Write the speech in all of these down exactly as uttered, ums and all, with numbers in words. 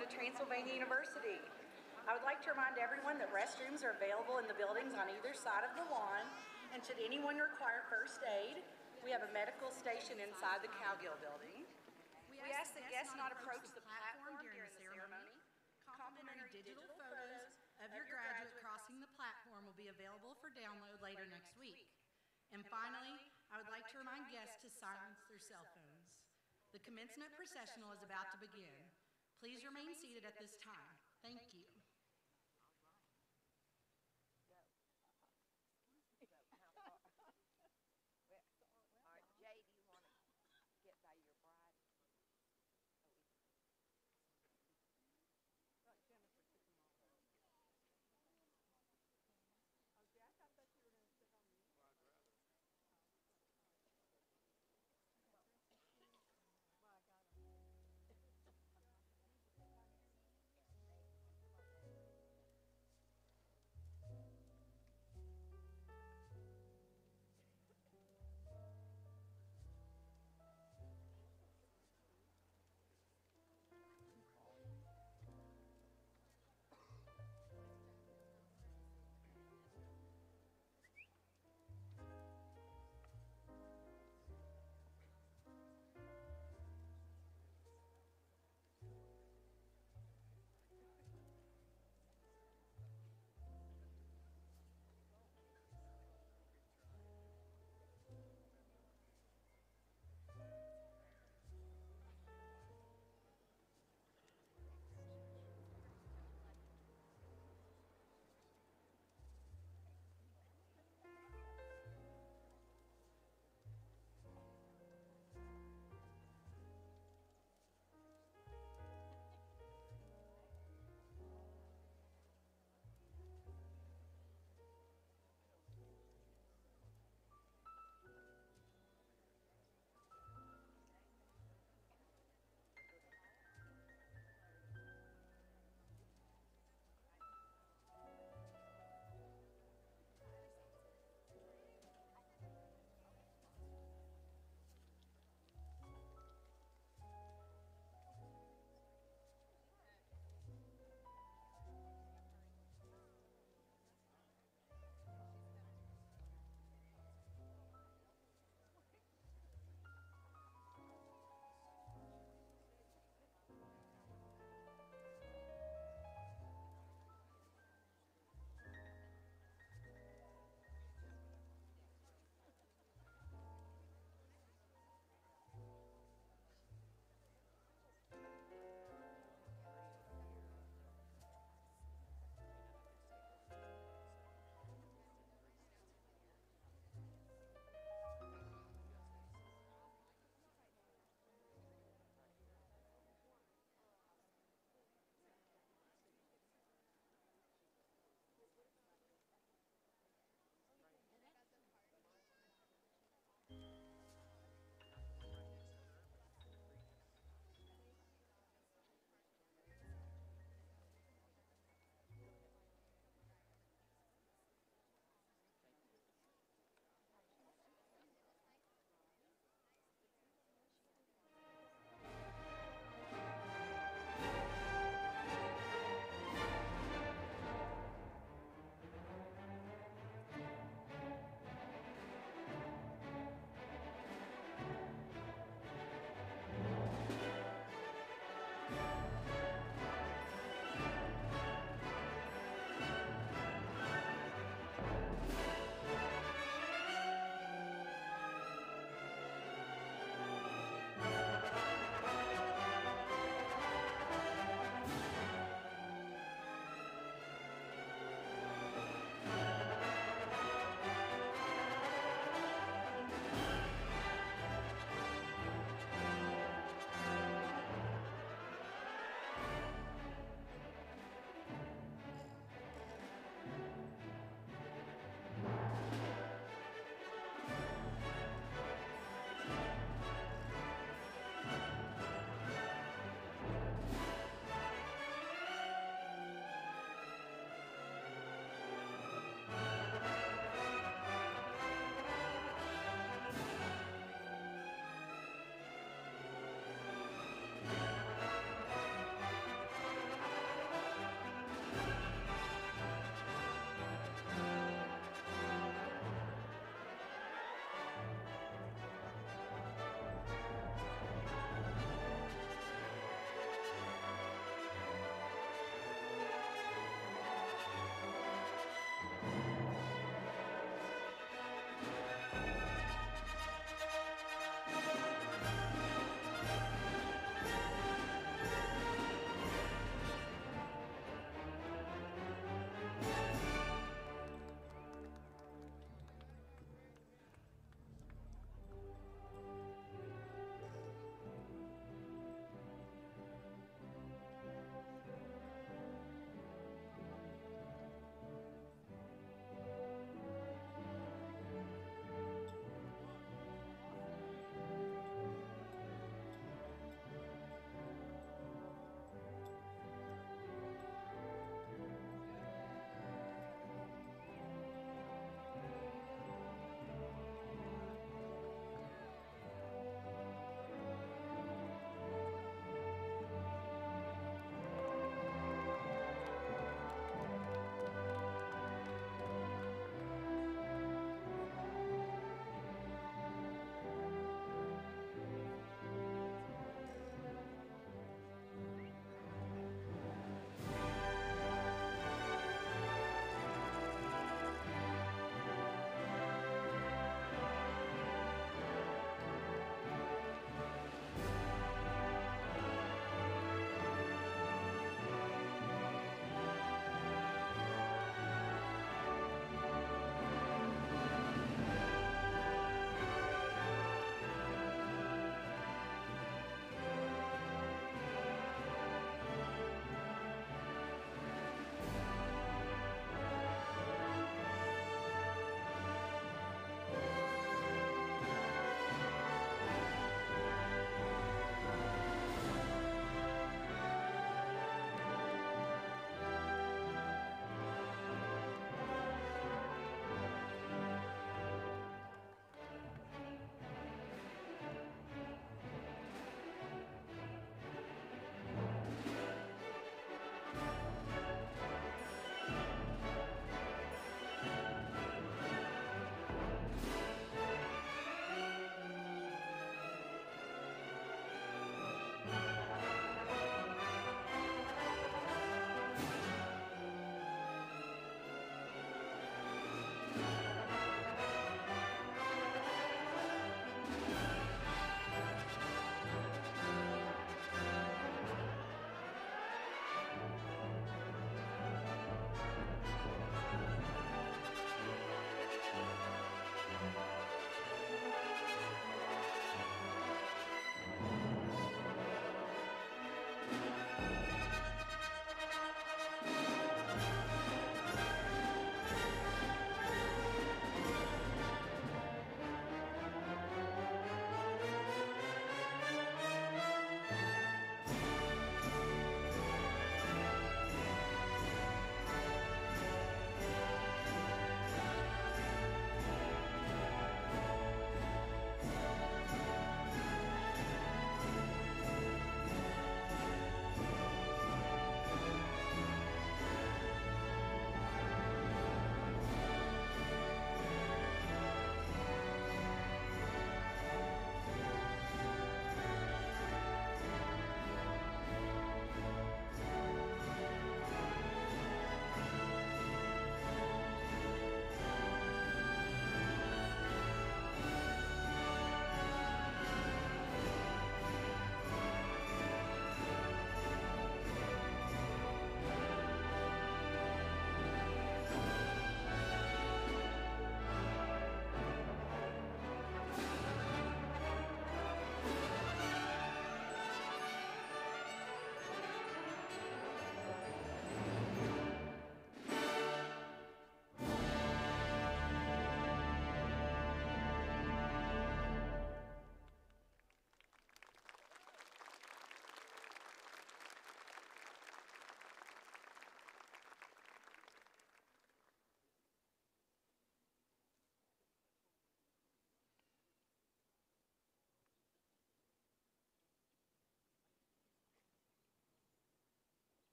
welcome to Transylvania University. I would like to remind everyone that restrooms are available in the buildings on either side of the lawn, and should anyone require first aid, we have a medical station inside the Cowgill building. We ask that guests not approach the platform during the ceremony. Complimentary digital photos of your graduate crossing the platform will be available for download later next week. And finally, I would like to remind guests to silence their cell phones. The commencement processional is about to begin. Please remain seated at this time. Thank you. I got him.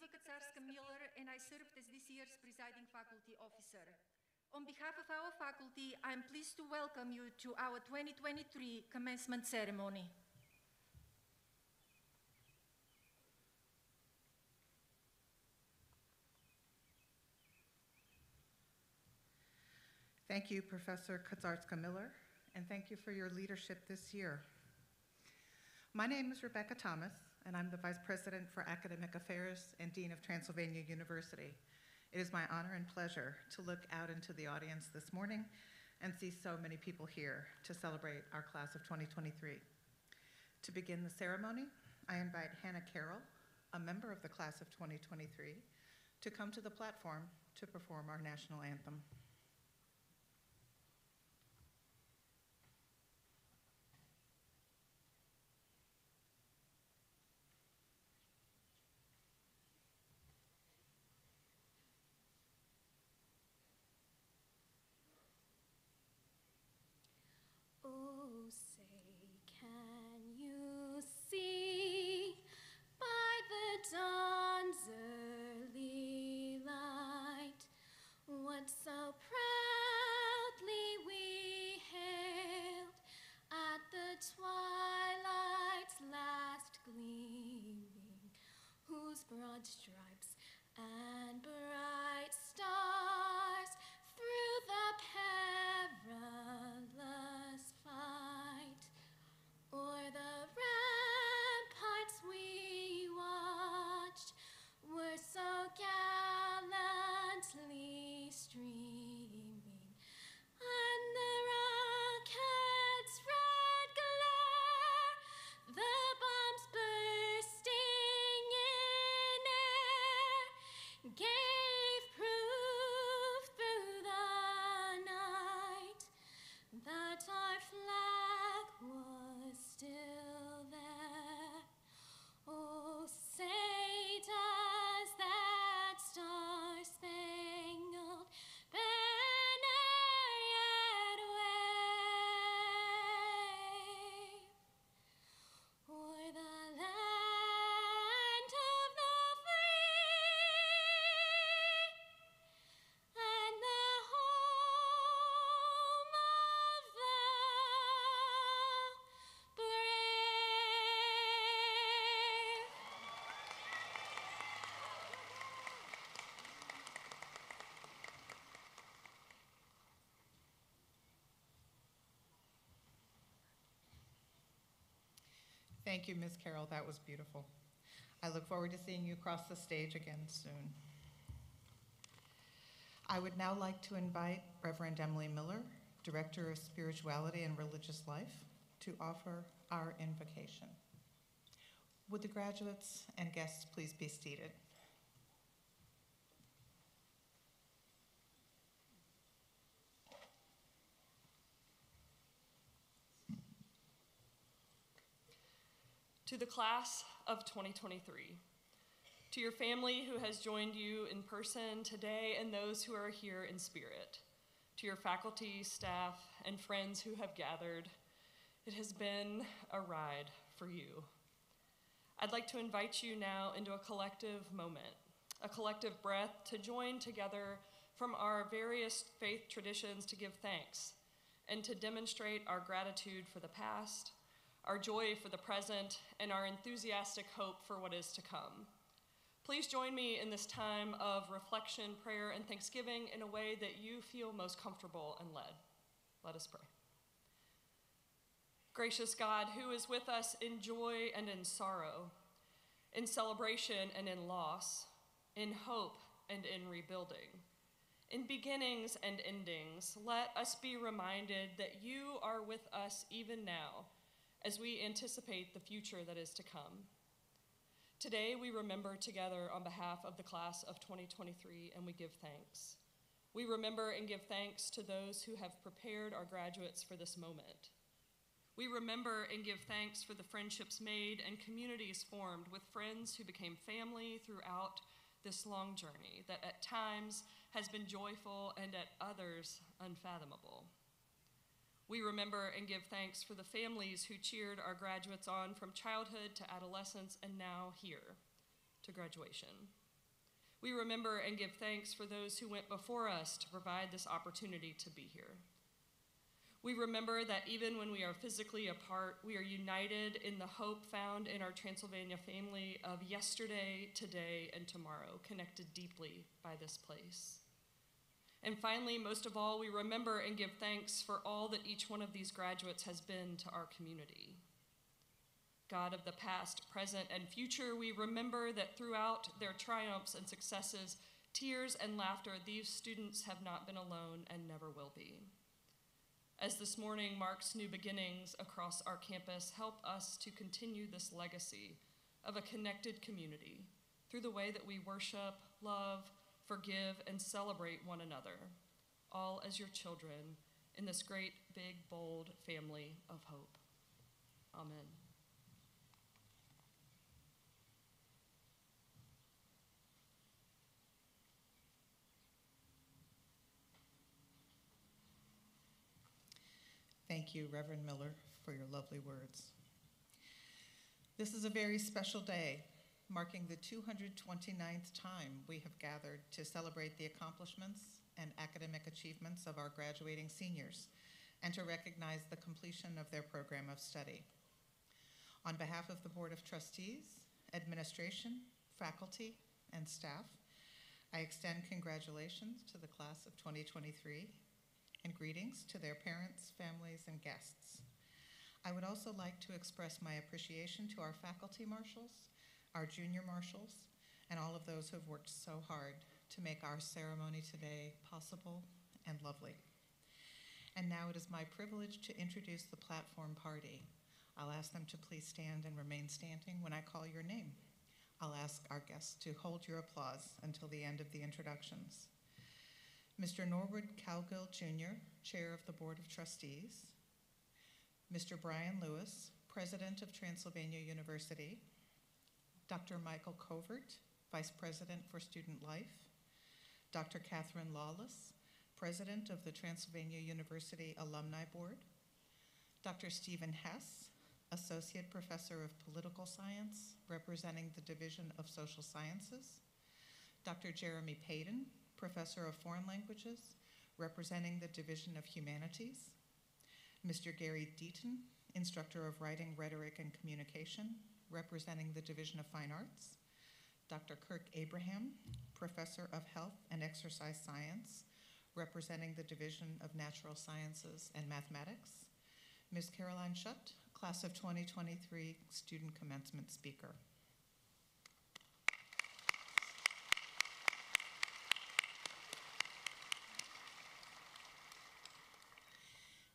Izvoka Tsarska Miller, and I served as this year's presiding faculty officer. On behalf of our faculty, I am pleased to welcome you to our twenty twenty-three commencement ceremony. Thank you, Professor Kazarska-Miller, and thank you for your leadership this year. My name is Rebecca Thomas, and I'm the Vice President for Academic Affairs and Dean of Transylvania University. It is my honor and pleasure to look out into the audience this morning and see so many people here to celebrate our class of twenty twenty-three. To begin the ceremony, I invite Hannah Carroll, a member of the class of twenty twenty-three, to come to the platform to perform our national anthem. Thank you, Miz Carroll. That was beautiful. I look forward to seeing you across the stage again soon. I would now like to invite Reverend Emily Miller, Director of Spirituality and Religious Life, to offer our invocation. Would the graduates and guests please be seated? To the class of twenty twenty-three, to your family who has joined you in person today and those who are here in spirit, to your faculty, staff, and friends who have gathered, it has been a ride for you. I'd like to invite you now into a collective moment, a collective breath to join together from our various faith traditions to give thanks and to demonstrate our gratitude for the past, our joy for the present, and our enthusiastic hope for what is to come. Please join me in this time of reflection, prayer, and thanksgiving in a way that you feel most comfortable and led. Let us pray. Gracious God, who is with us in joy and in sorrow, in celebration and in loss, in hope and in rebuilding, in beginnings and endings, let us be reminded that you are with us even now, as we anticipate the future that is to come. Today, we remember together on behalf of the class of twenty twenty-three, and we give thanks. We remember and give thanks to those who have prepared our graduates for this moment. We remember and give thanks for the friendships made and communities formed with friends who became family throughout this long journey that at times has been joyful and at others unfathomable. We remember and give thanks for the families who cheered our graduates on from childhood to adolescence and now here to graduation. We remember and give thanks for those who went before us to provide this opportunity to be here. We remember that even when we are physically apart, we are united in the hope found in our Transylvania family of yesterday, today, and tomorrow, connected deeply by this place. And finally, most of all, we remember and give thanks for all that each one of these graduates has been to our community. God of the past, present, and future, we remember that throughout their triumphs and successes, tears and laughter, these students have not been alone and never will be. As this morning marks new beginnings across our campus, help us to continue this legacy of a connected community through the way that we worship, love, forgive, and celebrate one another, all as your children in this great, big, bold family of hope. Amen. Thank you, Reverend Miller, for your lovely words. This is a very special day, marking the two hundred twenty-ninth time we have gathered to celebrate the accomplishments and academic achievements of our graduating seniors and to recognize the completion of their program of study. On behalf of the Board of Trustees, administration, faculty, and staff, I extend congratulations to the class of twenty twenty-three and greetings to their parents, families, and guests. I would also like to express my appreciation to our faculty marshals, our junior marshals, and all of those who have worked so hard to make our ceremony today possible and lovely. And now it is my privilege to introduce the platform party. I'll ask them to please stand and remain standing when I call your name. I'll ask our guests to hold your applause until the end of the introductions. Mister Norwood Cowgill, Junior, Chair of the Board of Trustees. Mister Brian Lewis, President of Transylvania University. Doctor Michael Covert, Vice President for Student Life. Doctor Catherine Lawless, President of the Transylvania University Alumni Board. Doctor Stephen Hess, Associate Professor of Political Science, representing the Division of Social Sciences. Doctor Jeremy Payden, Professor of Foreign Languages, representing the Division of Humanities. Mister Gary Deaton, Instructor of Writing, Rhetoric, and Communication, representing the Division of Fine Arts. Doctor Kirk Abraham, Professor of Health and Exercise Science, representing the Division of Natural Sciences and Mathematics. Miz Caroline Shutt, Class of twenty twenty-three Student Commencement Speaker.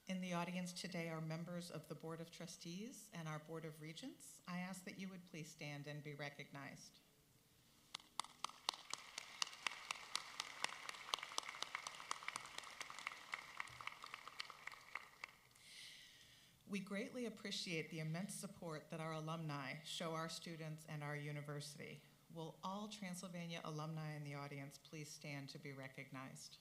In the audience today are members of the Board of Trustees and our Board of Regents. I ask that you would please stand and be recognized. We greatly appreciate the immense support that our alumni show our students and our university. Will all Transylvania alumni in the audience please stand to be recognized?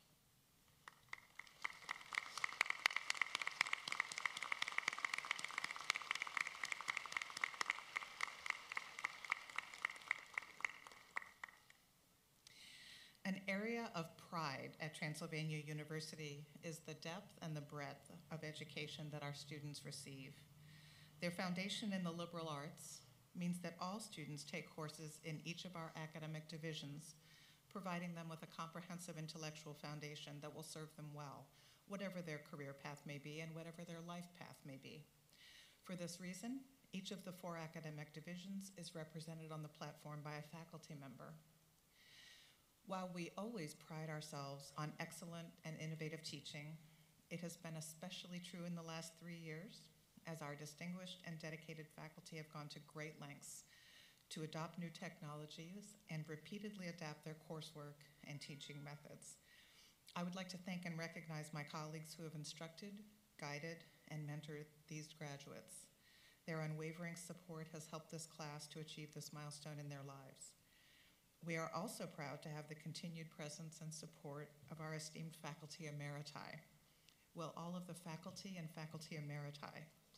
An area of pride at Transylvania University is the depth and the breadth of education that our students receive. Their foundation in the liberal arts means that all students take courses in each of our academic divisions, providing them with a comprehensive intellectual foundation that will serve them well, whatever their career path may be and whatever their life path may be. For this reason, each of the four academic divisions is represented on the platform by a faculty member. While we always pride ourselves on excellent and innovative teaching, it has been especially true in the last three years as our distinguished and dedicated faculty have gone to great lengths to adopt new technologies and repeatedly adapt their coursework and teaching methods. I would like to thank and recognize my colleagues who have instructed, guided, and mentored these graduates. Their unwavering support has helped this class to achieve this milestone in their lives. We are also proud to have the continued presence and support of our esteemed faculty emeriti. Will all of the faculty and faculty emeriti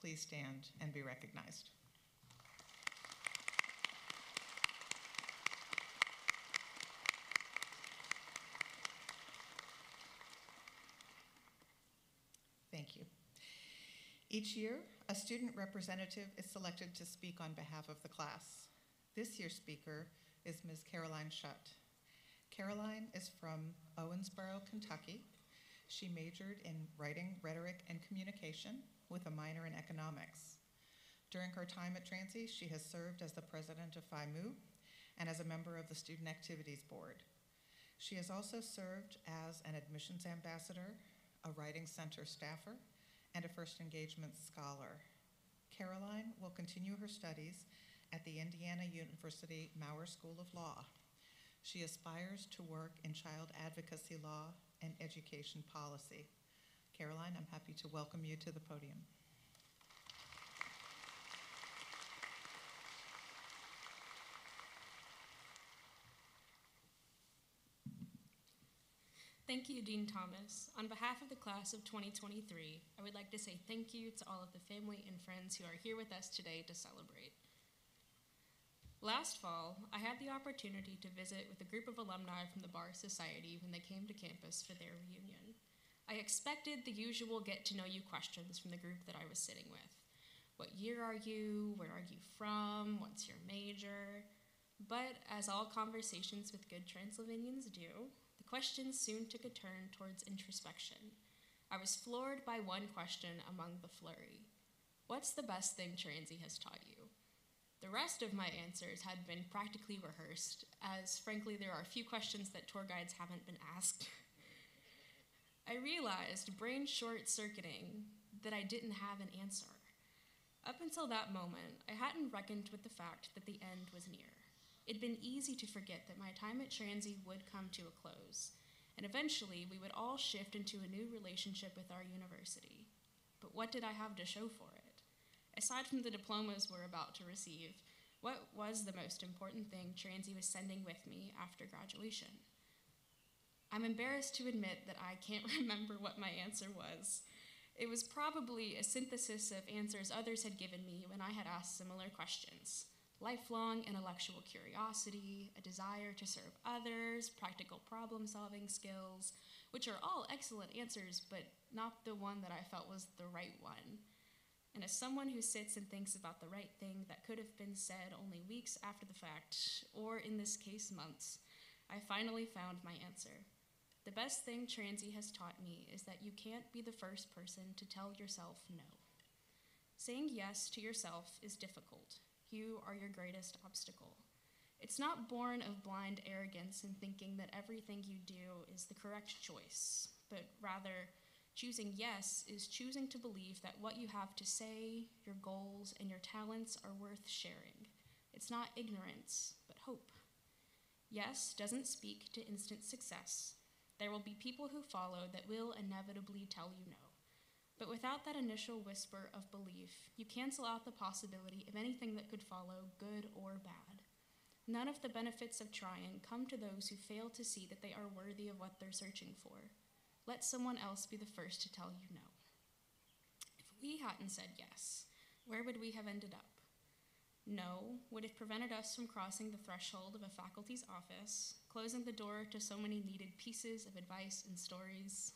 please stand and be recognized? Each year, a student representative is selected to speak on behalf of the class. This year's speaker is Miz Caroline Shutt. Caroline is from Owensboro, Kentucky. She majored in writing, rhetoric, and communication with a minor in economics. During her time at Transy, she has served as the president of Phi Mu and as a member of the Student Activities Board. She has also served as an admissions ambassador, a writing center staffer, and a first engagement scholar. Caroline will continue her studies at the Indiana University Maurer School of Law. She aspires to work in child advocacy law and education policy. Caroline, I'm happy to welcome you to the podium. Thank you, Dean Thomas. On behalf of the class of twenty twenty-three, I would like to say thank you to all of the family and friends who are here with us today to celebrate. Last fall, I had the opportunity to visit with a group of alumni from the Bar Society when they came to campus for their reunion. I expected the usual get-to-know-you questions from the group that I was sitting with. What year are you? Where are you from? What's your major? But as all conversations with good Transylvanians do, the questions soon took a turn towards introspection. I was floored by one question among the flurry. What's the best thing Transy has taught you? The rest of my answers had been practically rehearsed, as frankly there are a few questions that tour guides haven't been asked. I realized, brain short-circuiting, that I didn't have an answer. Up until that moment, I hadn't reckoned with the fact that the end was near. It'd been easy to forget that my time at Transy would come to a close, and eventually we would all shift into a new relationship with our university. But what did I have to show for it? Aside from the diplomas we're about to receive, what was the most important thing Transy was sending with me after graduation? I'm embarrassed to admit that I can't remember what my answer was. It was probably a synthesis of answers others had given me when I had asked similar questions. Lifelong intellectual curiosity, a desire to serve others, practical problem-solving skills, which are all excellent answers, but not the one that I felt was the right one. And as someone who sits and thinks about the right thing that could have been said only weeks after the fact, or in this case, months, I finally found my answer. The best thing Transy has taught me is that you can't be the first person to tell yourself no. Saying yes to yourself is difficult. You are your greatest obstacle. It's not born of blind arrogance and thinking that everything you do is the correct choice, but rather, choosing yes is choosing to believe that what you have to say, your goals, and your talents are worth sharing. It's not ignorance, but hope. Yes doesn't speak to instant success. There will be people who follow that will inevitably tell you no. But without that initial whisper of belief, you cancel out the possibility of anything that could follow, good or bad. None of the benefits of trying come to those who fail to see that they are worthy of what they're searching for. Let someone else be the first to tell you no. If we hadn't said yes, where would we have ended up? No would have prevented us from crossing the threshold of a faculty's office, closing the door to so many needed pieces of advice and stories.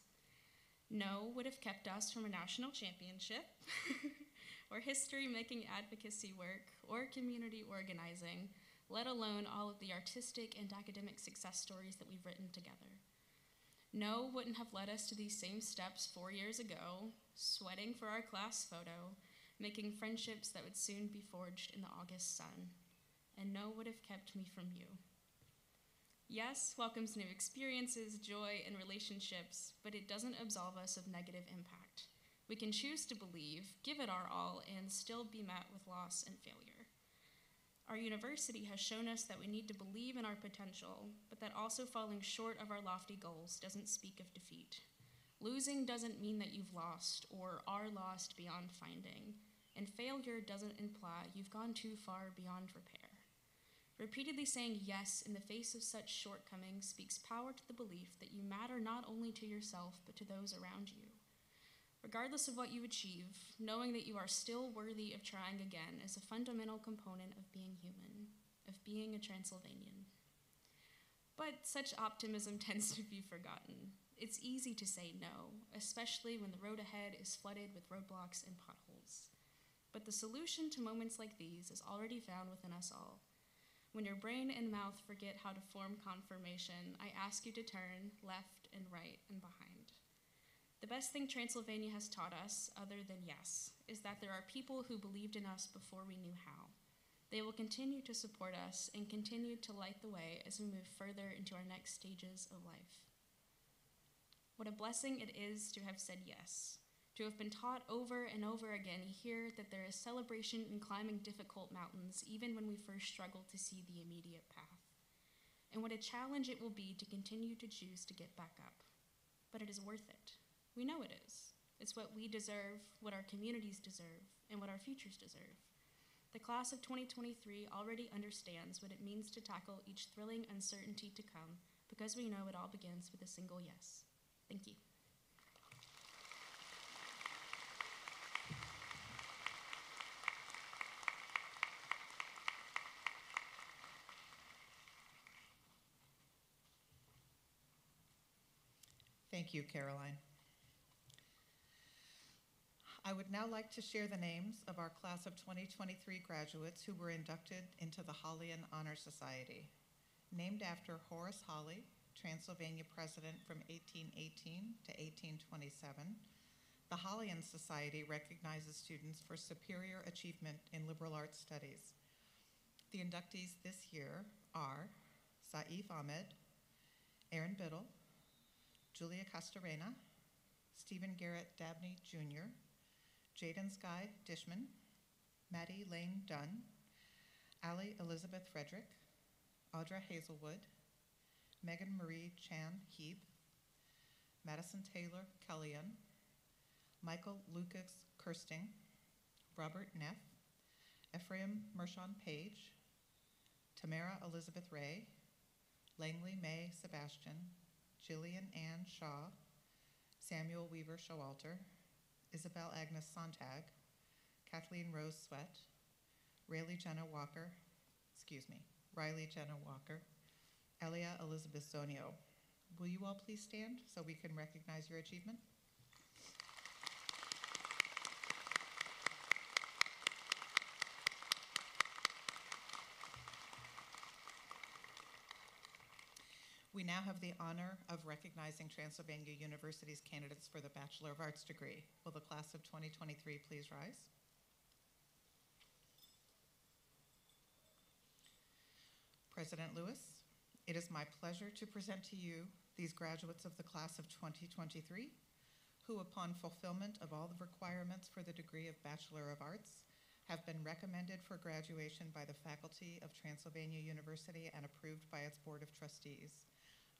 No would have kept us from a national championship, or history-making advocacy work, or community organizing, let alone all of the artistic and academic success stories that we've written together. No wouldn't have led us to these same steps four years ago, sweating for our class photo, making friendships that would soon be forged in the August sun. And no would have kept me from you. Yes welcomes new experiences, joy, and relationships, but it doesn't absolve us of negative impact. We can choose to believe, give it our all, and still be met with loss and failure. Our university has shown us that we need to believe in our potential, but that also falling short of our lofty goals doesn't speak of defeat. Losing doesn't mean that you've lost or are lost beyond finding, and failure doesn't imply you've gone too far beyond repair. Repeatedly saying yes in the face of such shortcomings speaks power to the belief that you matter not only to yourself, but to those around you. Regardless of what you achieve, knowing that you are still worthy of trying again is a fundamental component of being human, of being a Transylvanian. But such optimism tends to be forgotten. It's easy to say no, especially when the road ahead is flooded with roadblocks and potholes. But the solution to moments like these is already found within us all. When your brain and mouth forget how to form conformation, I ask you to turn left and right and behind. The best thing Transylvania has taught us, other than yes, is that there are people who believed in us before we knew how. They will continue to support us and continue to light the way as we move further into our next stages of life. What a blessing it is to have said yes, to have been taught over and over again here that there is celebration in climbing difficult mountains, even when we first struggle to see the immediate path. And what a challenge it will be to continue to choose to get back up. But it is worth it. We know it is. It's what we deserve, what our communities deserve, and what our futures deserve. The class of twenty twenty-three already understands what it means to tackle each thrilling uncertainty to come, because we know it all begins with a single yes. Thank you. Thank you, Caroline. I would now like to share the names of our class of twenty twenty-three graduates who were inducted into the Hollyan Honor Society. Named after Horace Hawley, Transylvania president from eighteen eighteen to eighteen twenty-seven, the Hollyan Society recognizes students for superior achievement in liberal arts studies. The inductees this year are Saif Ahmed, Aaron Biddle, Julia Castorena, Stephen Garrett Dabney Junior, Jaden Sky Dishman, Maddie Lane Dunn, Allie Elizabeth Frederick, Audra Hazelwood, Megan Marie Chan Heeb, Madison Taylor Kellyan, Michael Lucas Kirsting, Robert Neff, Ephraim Mershon Page, Tamara Elizabeth Ray, Langley May Sebastian, Jillian Ann Shaw, Samuel Weaver Showalter, Isabel Agnes Sontag, Kathleen Rose Sweat, Riley Jenna Walker, excuse me, Riley Jenna Walker, Elia Elizabeth Zonio. Will you all please stand so we can recognize your achievement? We now have the honor of recognizing Transylvania University's candidates for the Bachelor of Arts degree. Will the class of twenty twenty-three please rise? President Lewis, it is my pleasure to present to you these graduates of the class of twenty twenty-three, who upon fulfillment of all the requirements for the degree of Bachelor of Arts, have been recommended for graduation by the faculty of Transylvania University and approved by its Board of Trustees.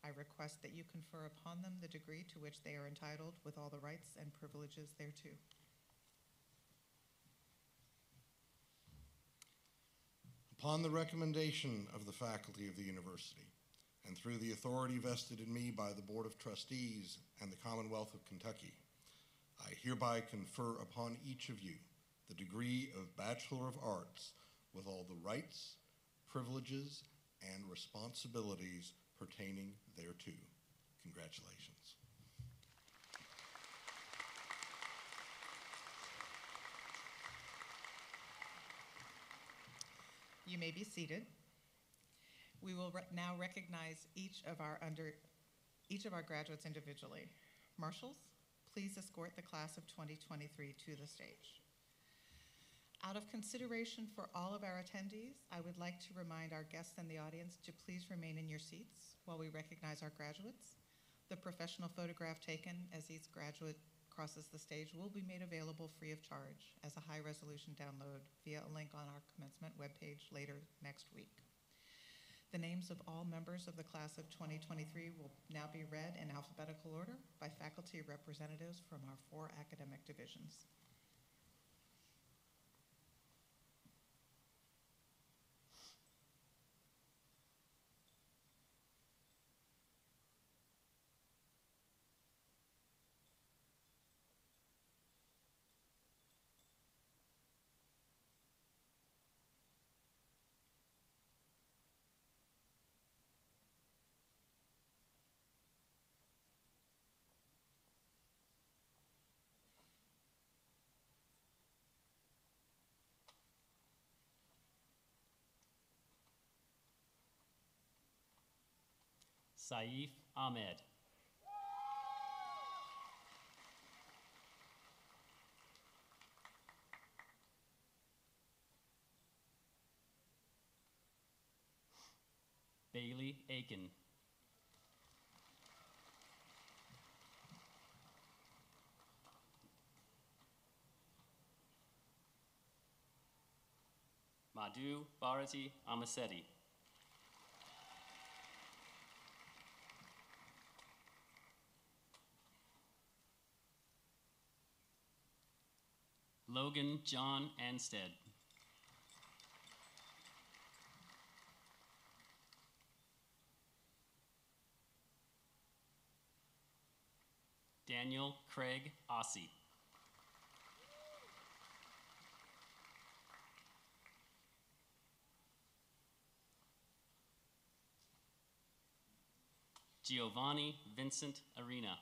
I request that you confer upon them the degree to which they are entitled with all the rights and privileges thereto. Upon the recommendation of the faculty of the university, and through the authority vested in me by the Board of Trustees and the Commonwealth of Kentucky, I hereby confer upon each of you the degree of Bachelor of Arts with all the rights, privileges, and responsibilities pertaining thereto. Congratulations. You may be seated. We will re now recognize each of our under each of our graduates individually. Marshals, please escort the class of twenty twenty-three to the stage. Out of consideration for all of our attendees, I would like to remind our guests and the audience to please remain in your seats while we recognize our graduates. The professional photograph taken as each graduate crosses the stage will be made available free of charge as a high-resolution download via a link on our commencement webpage later next week. The names of all members of the class of twenty twenty-three will now be read in alphabetical order by faculty representatives from our four academic divisions. Saif Ahmed. Bailey Aiken. Madhu Bharati Amasetti. Logan John Anstead. Daniel Craig Ossie. Giovanni Vincent Arena.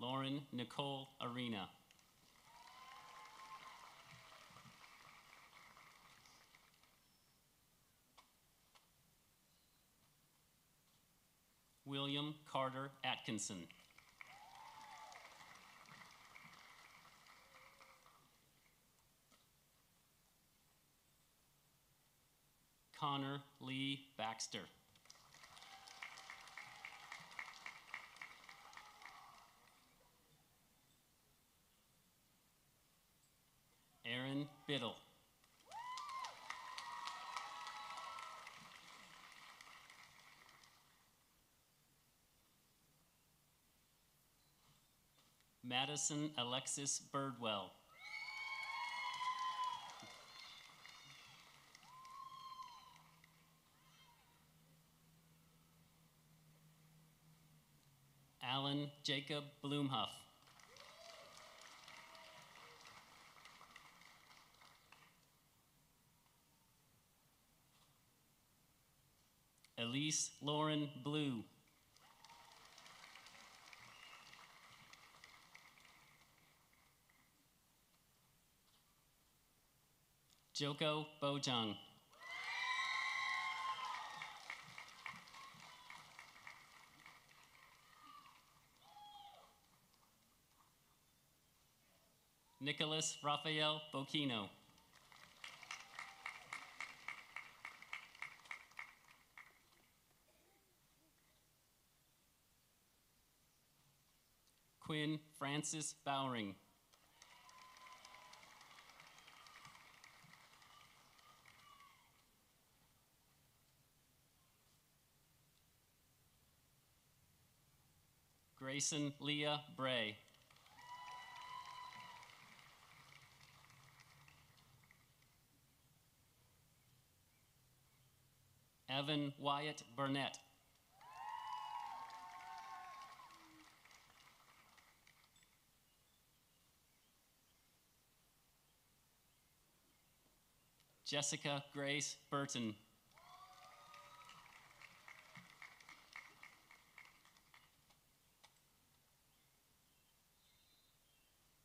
Lauren Nicole Arena. William Carter Atkinson. Connor Lee Baxter. Aaron Biddle. Madison Alexis Birdwell. Alan Jacob Blumhoff. Elise Lauren Blue. Joko Bojang. Nicholas Rafael Bocchino. Quinn Francis Bowring. Grayson Leah Bray. Evan Wyatt Burnett. Jessica Grace Burton.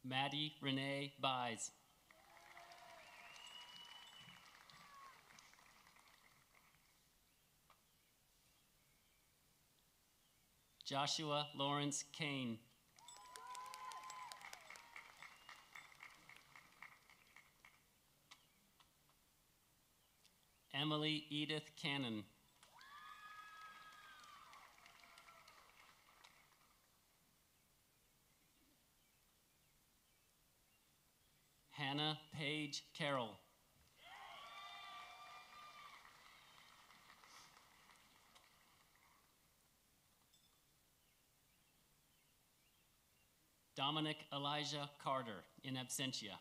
Maddie Renee Buys. Joshua Lawrence Kane. Emily Edith Cannon. Hannah Page Carroll. Dominic Elijah Carter, in absentia.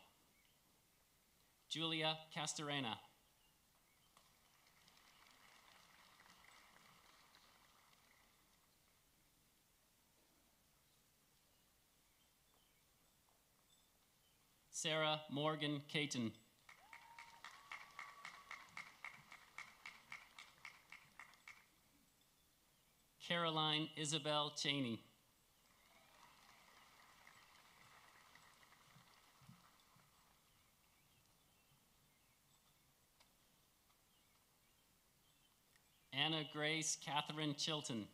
Julia Castorena. Sarah Morgan Caton. Caroline Isabel Cheney. Anna Grace Catherine Chilton.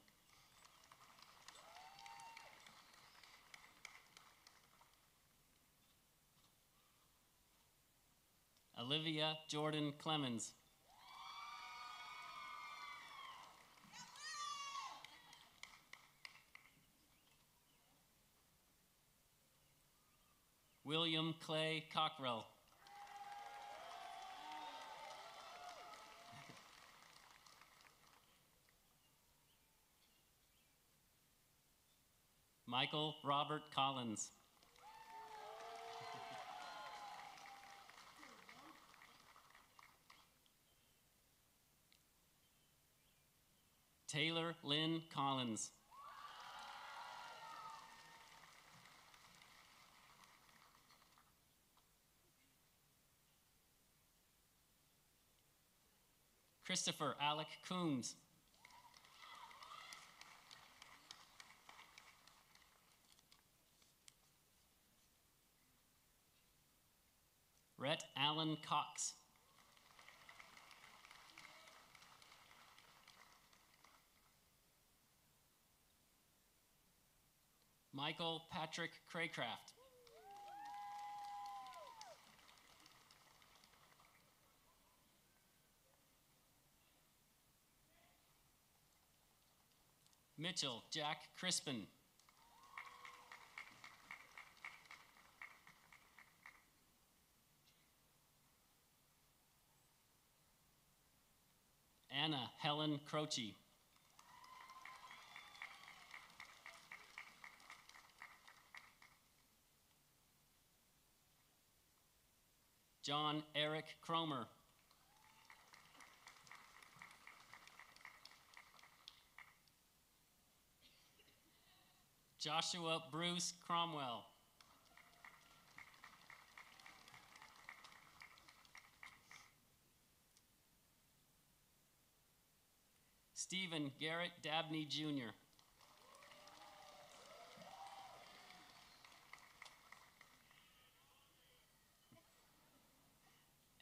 Olivia Jordan Clemens. William Clay Cockrell. Michael Robert Collins. Taylor Lynn Collins. Christopher Alec Coombs. Rhett Allen Cox. Michael Patrick Craycraft. Mitchell Jack Crispin. Anna Helen Croce. John Eric Cromer. Joshua Bruce Cromwell. Stephen Garrett Dabney, Junior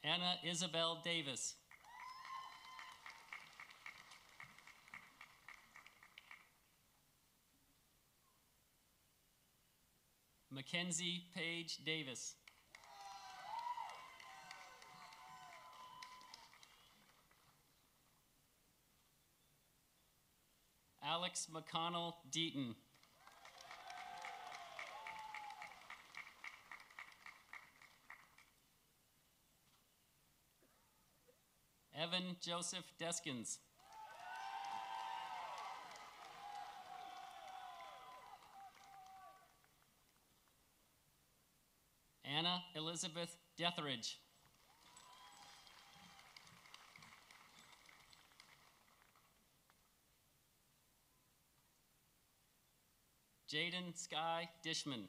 Anna Isabel Davis. Mackenzie Page Davis. Alex McConnell Deaton. Evan Joseph Deskins. Anna Elizabeth Dethridge. Jaden Sky Dishman.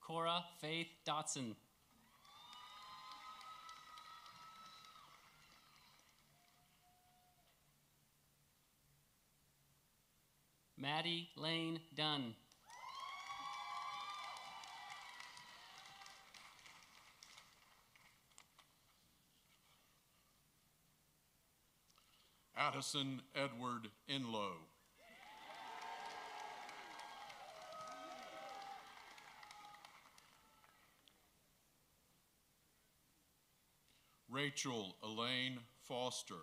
Cora Faith Dotson. Maddie Lane Dunn. Addison Edward Enlow. Rachel Elaine Foster.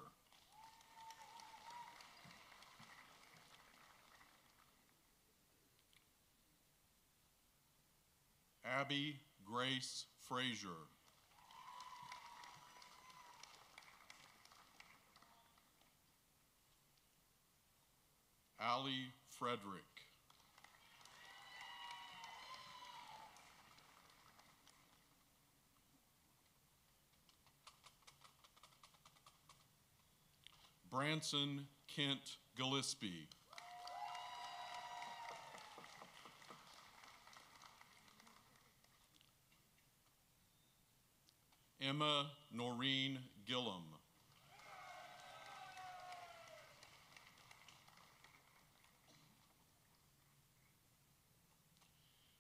Abby Grace Frazier. Allie Frederick. Branson Kent Gillespie. Emma Noreen Gillum.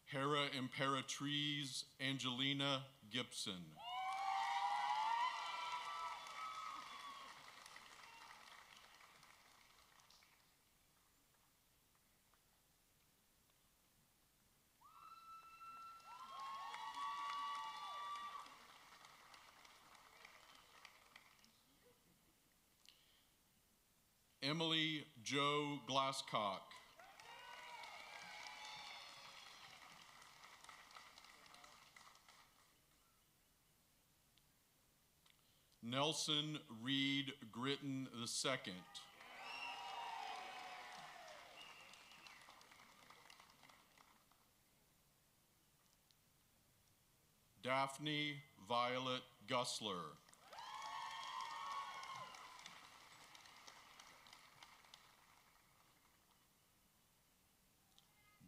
Hera Imperatriz Angelina Gibson. Emily Jo Glasscock. Nelson Reed Gritton the second. Daphne Violet Gussler.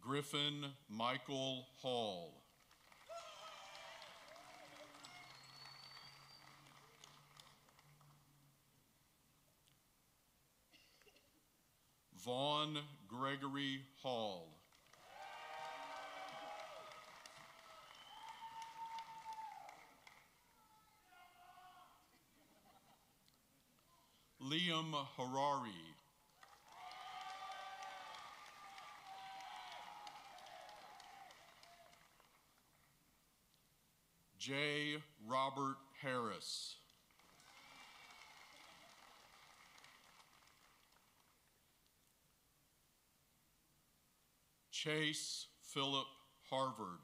Griffin Michael Hall. Vaughn Gregory Hall. Liam Harari. J. Robert Harris. Chase Philip Harvard.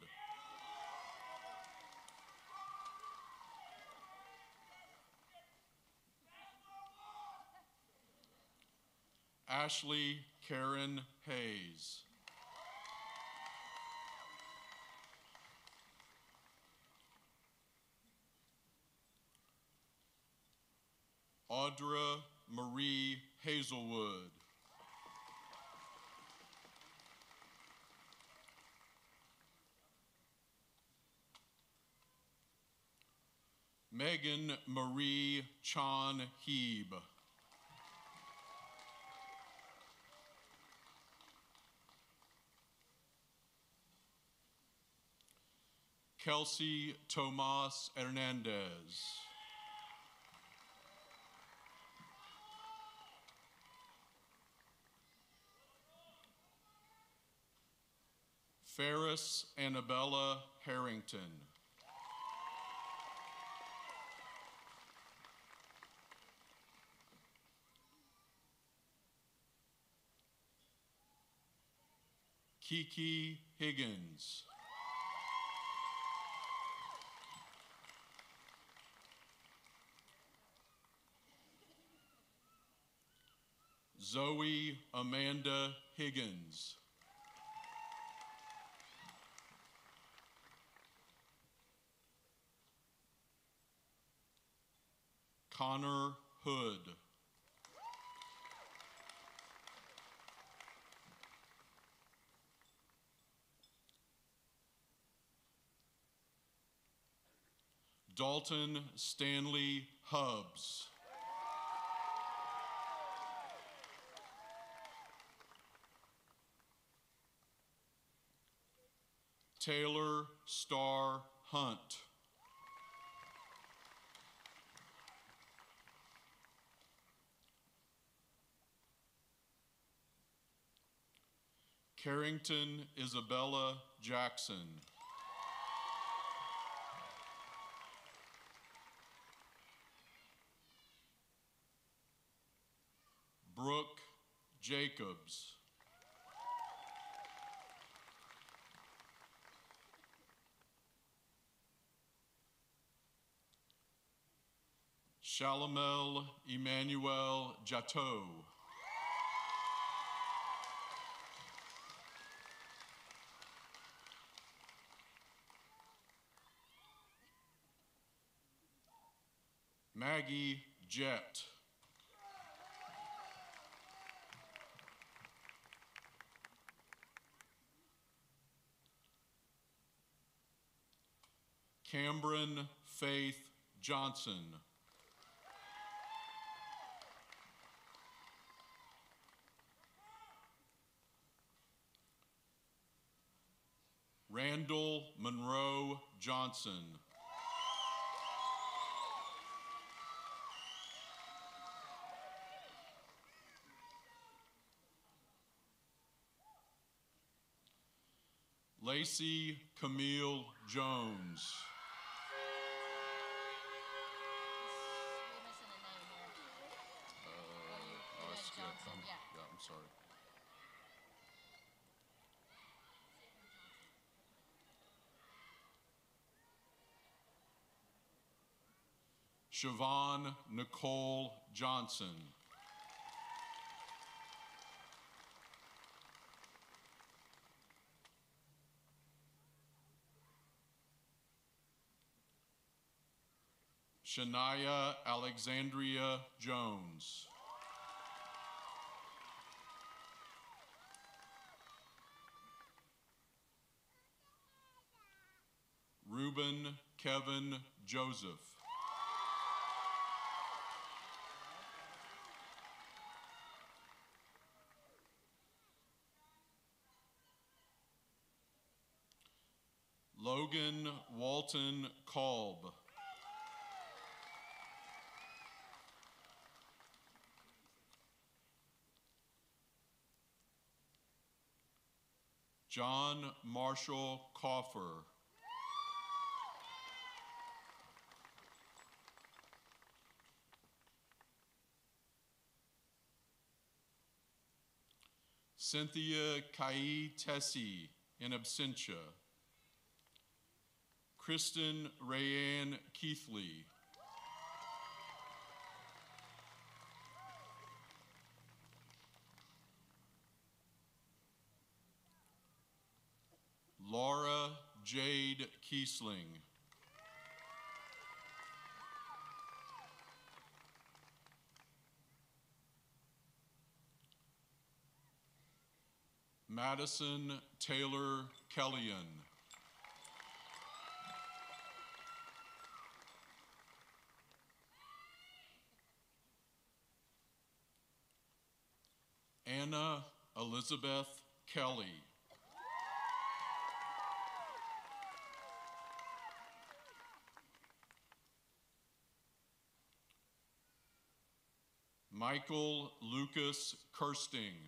Ashley Karen Hayes. Audra Marie Hazelwood. Megan Marie Chan Hebe. Kelsey Tomas Hernandez. Ferris Annabella Harrington. Kiki Higgins. Zoe Amanda Higgins. Connor Hood. Dalton Stanley Hubbs. Taylor Starr Hunt. Carrington Isabella Jackson. Brooke Jacobs. Shalomel Emmanuel Jateau. Maggie Jett. Cameron Faith Johnson. Randall Monroe Johnson. Lacey Camille Jones. Uh, oh, I skipped. I'm, yeah, I'm sorry. Siobhan Nicole Johnson. Shania Alexandria Jones. Reuben Kevin Joseph. Logan Walton Kolb. John Marshall Coffer. Cynthia Kai Tessie in absentia. Kristen Rayanne Keithley. Laura Jade Kiesling. Madison Taylor Kellyan. Anna Elizabeth Kelly. Michael Lucas Kirsting.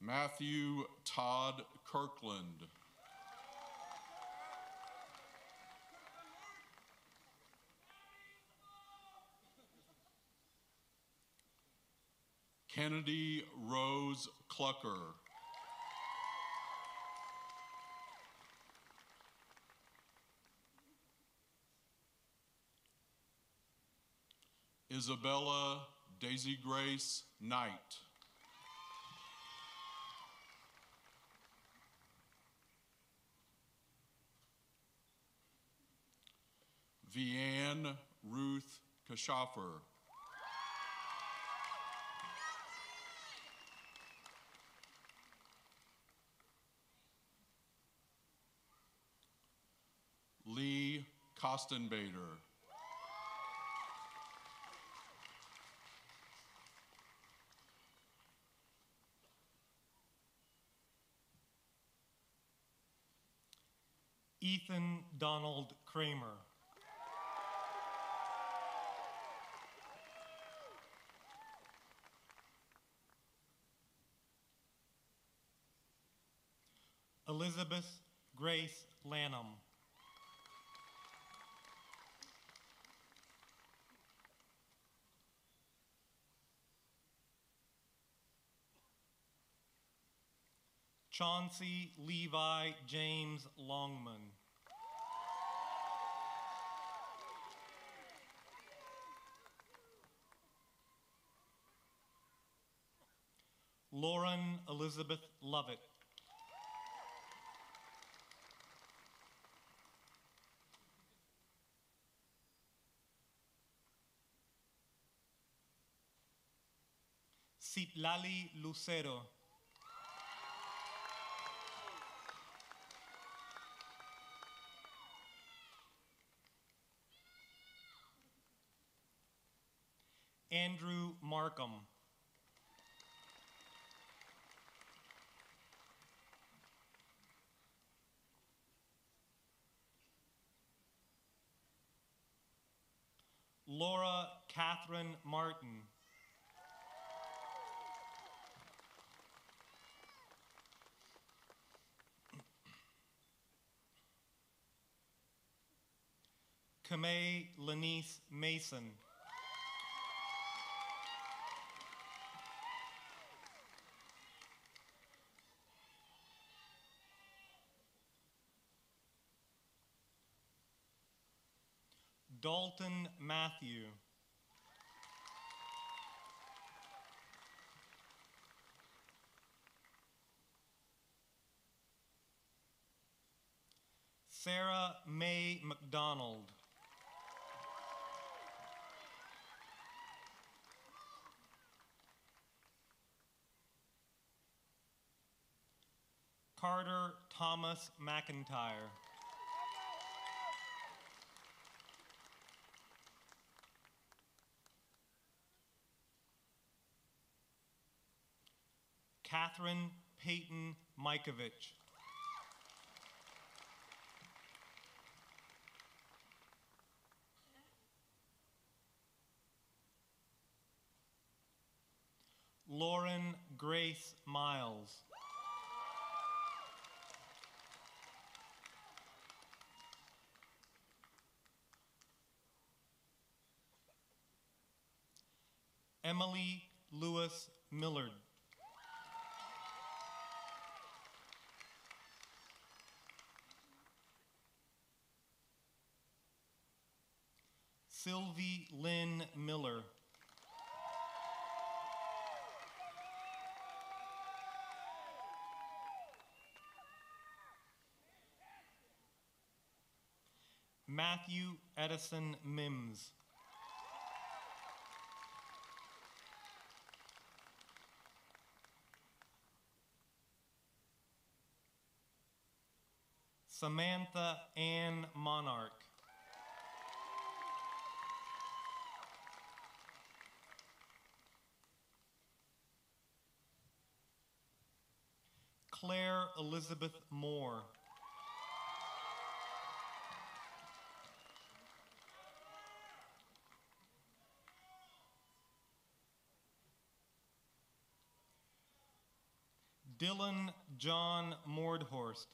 Matthew Todd Kirkland. Kennedy Rose Clucker. Isabella Daisy Grace Knight. Vianne Ruth Kashaffer. Lee Kostenbader. Ethan Donald Kramer. Elizabeth Grace Lanham. Chauncey Levi James Longman. Lauren Elizabeth Lovett. Citlali Lucero. Andrew Markham. Laura Catherine Martin. Kamei Lanice Mason. Dalton Matthew. Sarah Mae McDonald. Carter Thomas McIntyre. Catherine Peyton Mikovich. Lauren Grace Miles. Emily Lewis Millard. Sylvie Lynn Miller. Matthew Edison Mims. Samantha Ann Monarch. Claire Elizabeth Moore. Dylan John Mordhorst.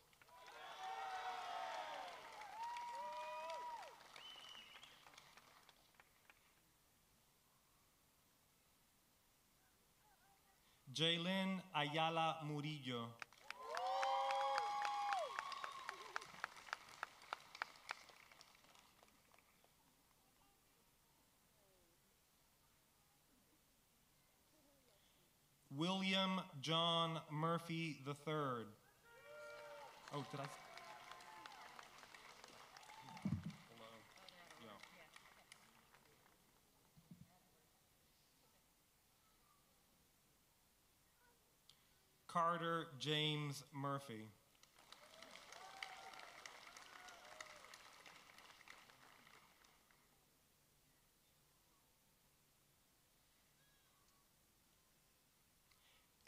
Jalen Ayala Murillo. William John Murphy the third. Oh, did I? Hello. Yeah. Carter James Murphy.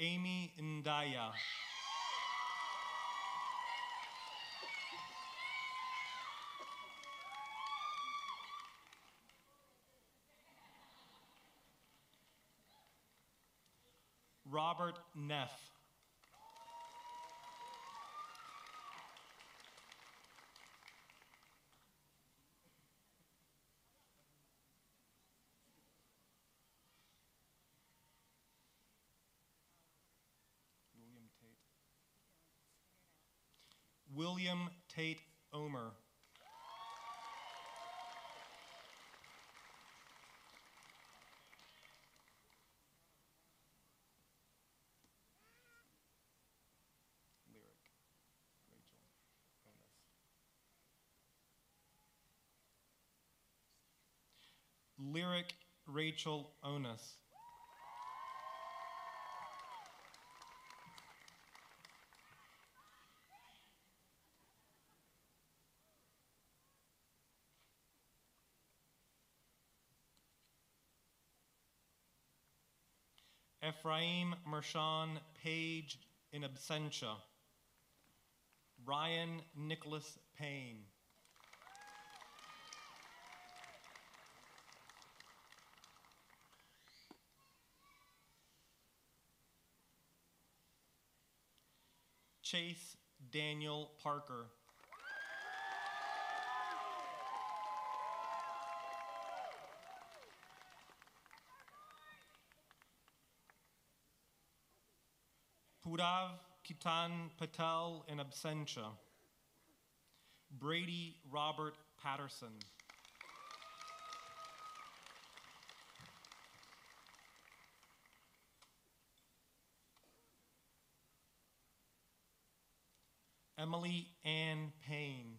Amy Ndaya. Robert Neff. William Tate Omer. Lyric. Rachel. Onus. Lyric Rachel Onus. Ephraim Mershon Page in absentia, Ryan Nicholas Payne. Chase Daniel Parker. Purav Kitan Patel in absentia, Brady Robert Patterson. Emily Ann Payne.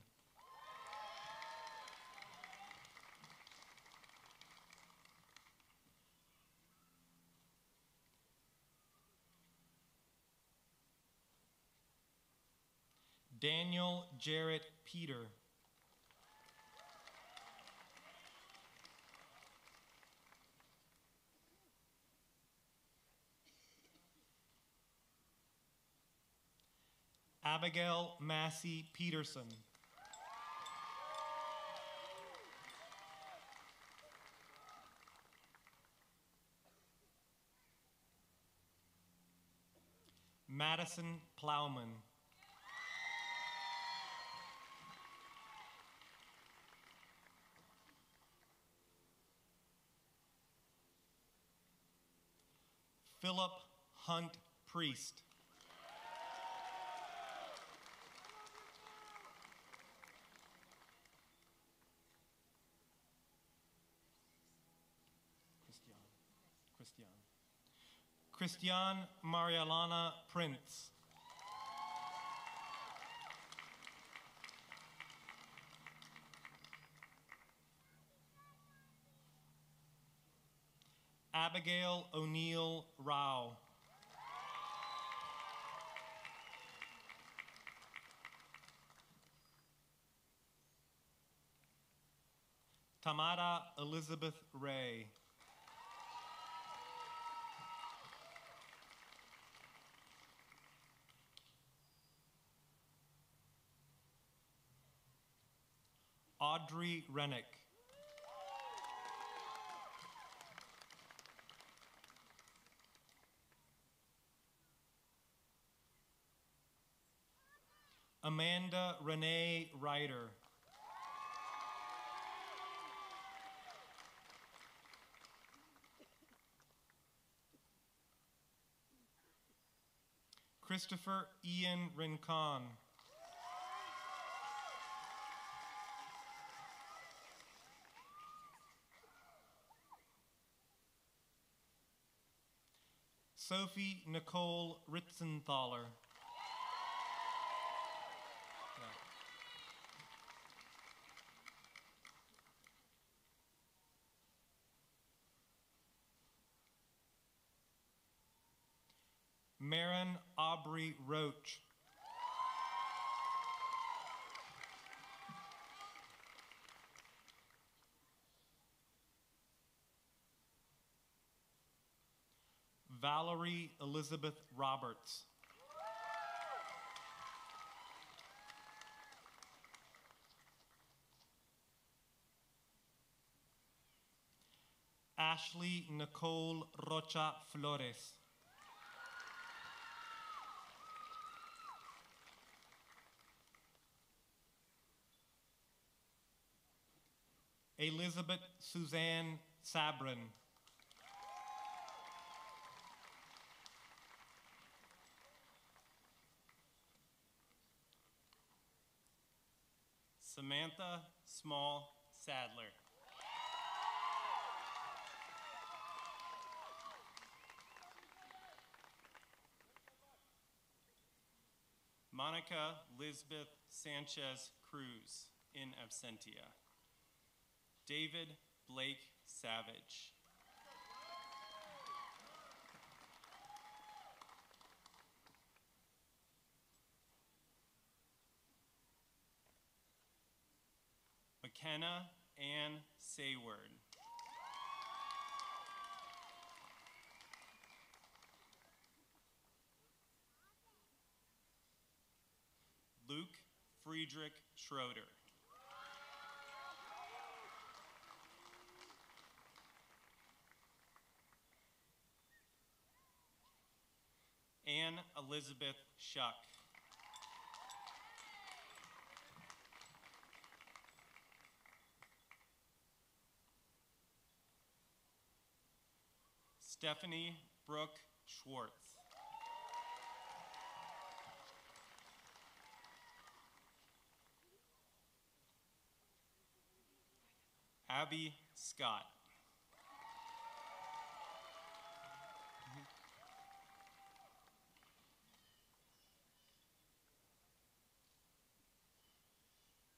Daniel Jarrett Peter. Abigail Massey Peterson. Madison Plowman. Philip Hunt Priest. Christian, Christian. Christian Marialana Prince. Abigail O'Neill Rao. Tamara Elizabeth Ray. Audrey Rennick. Amanda Renee Ryder. Christopher Ian Rincon. Sophie Nicole Ritzenthaler. Maren Aubrey Roach. Valerie Elizabeth Roberts. Ashley Nicole Rocha Flores. Elizabeth Suzanne Sabrin. Samantha Small Sadler. Monica Lisbeth Sanchez Cruz in absentia. David Blake Savage. McKenna Ann Sayward. Friedrich Schroeder. Anne Elizabeth Shuck. Stephanie Brooke Schwartz. Abby Scott.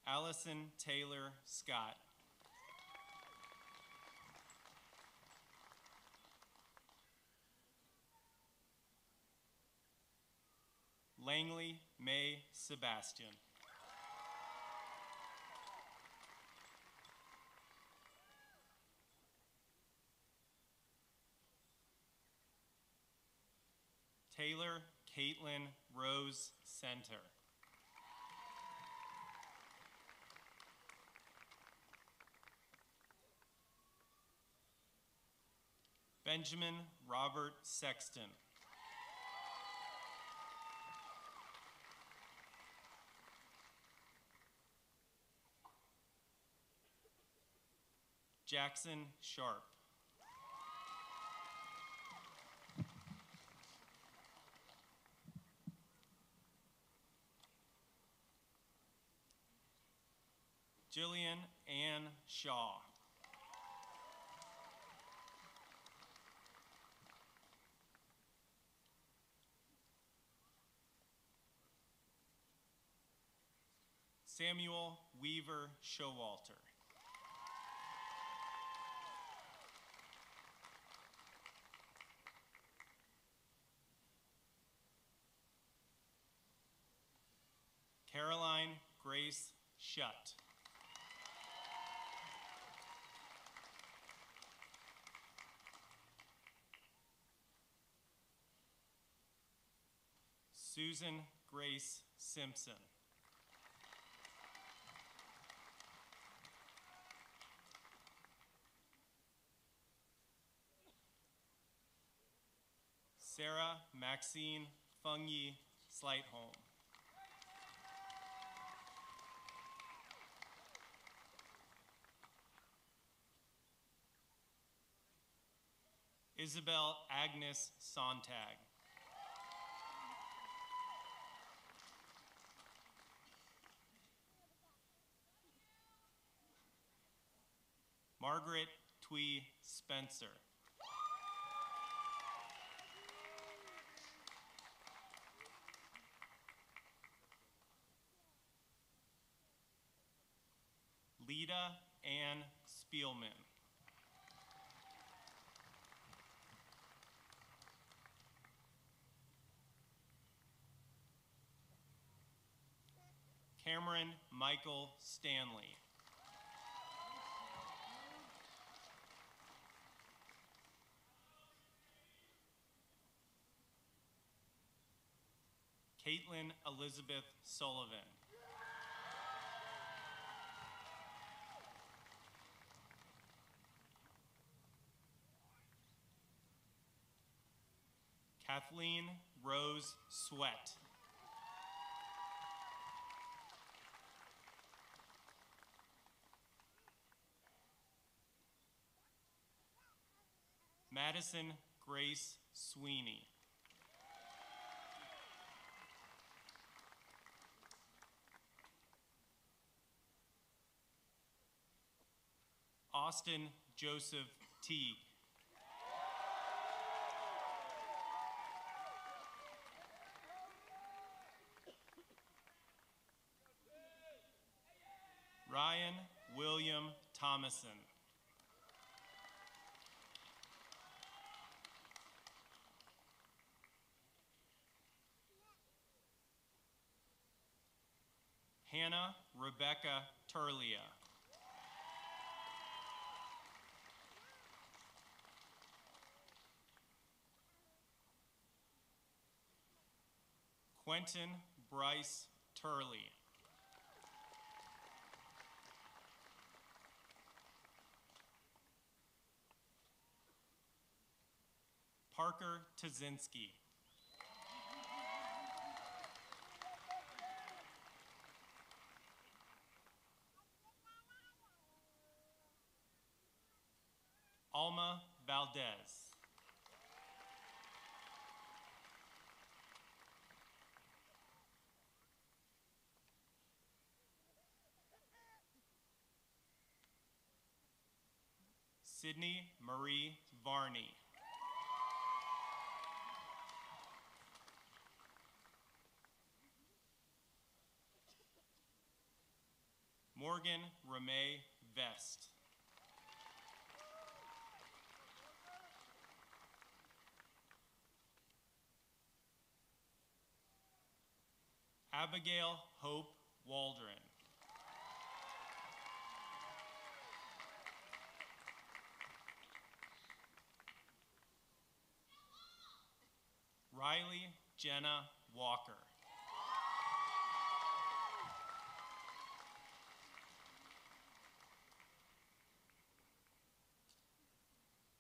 Allison Taylor Scott. Langley May Sebastian. Taylor Caitlin Rose Center. Benjamin Robert Sexton. Jackson Sharp. Jillian Ann Shaw. Samuel Weaver Showalter. Caroline Grace Shutt. Susan Grace Simpson. Sarah Maxine Fungi Slightholm. Isabel Agnes Sontag. Margaret Twee Spencer. Lita Ann Spielman. Cameron Michael Stanley. Caitlin Elizabeth Sullivan. Kathleen Rose Sweat. Madison Grace Sweeney. Austin Joseph Teague. Ryan William Thomason. Hannah Rebecca Turlia. Quentin Bryce Turley. Parker Tazinski. Alma Valdez. Sydney Marie Varney. Morgan Ramey Vest. Abigail Hope Waldron. Riley Jenna Walker.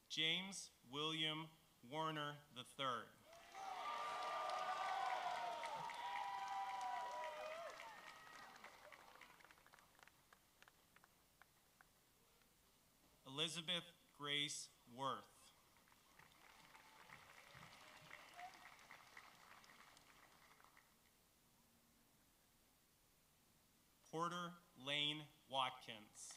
James William Warner the third. Elizabeth Grace Worth. Porter Lane Watkins.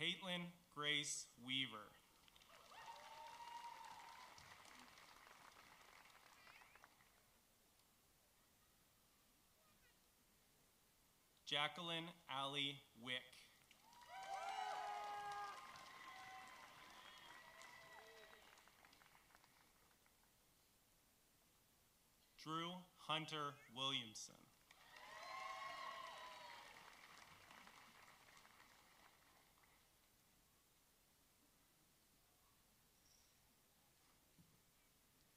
Caitlin Grace Weaver. Jacqueline Allie Wick. Drew Hunter Williamson.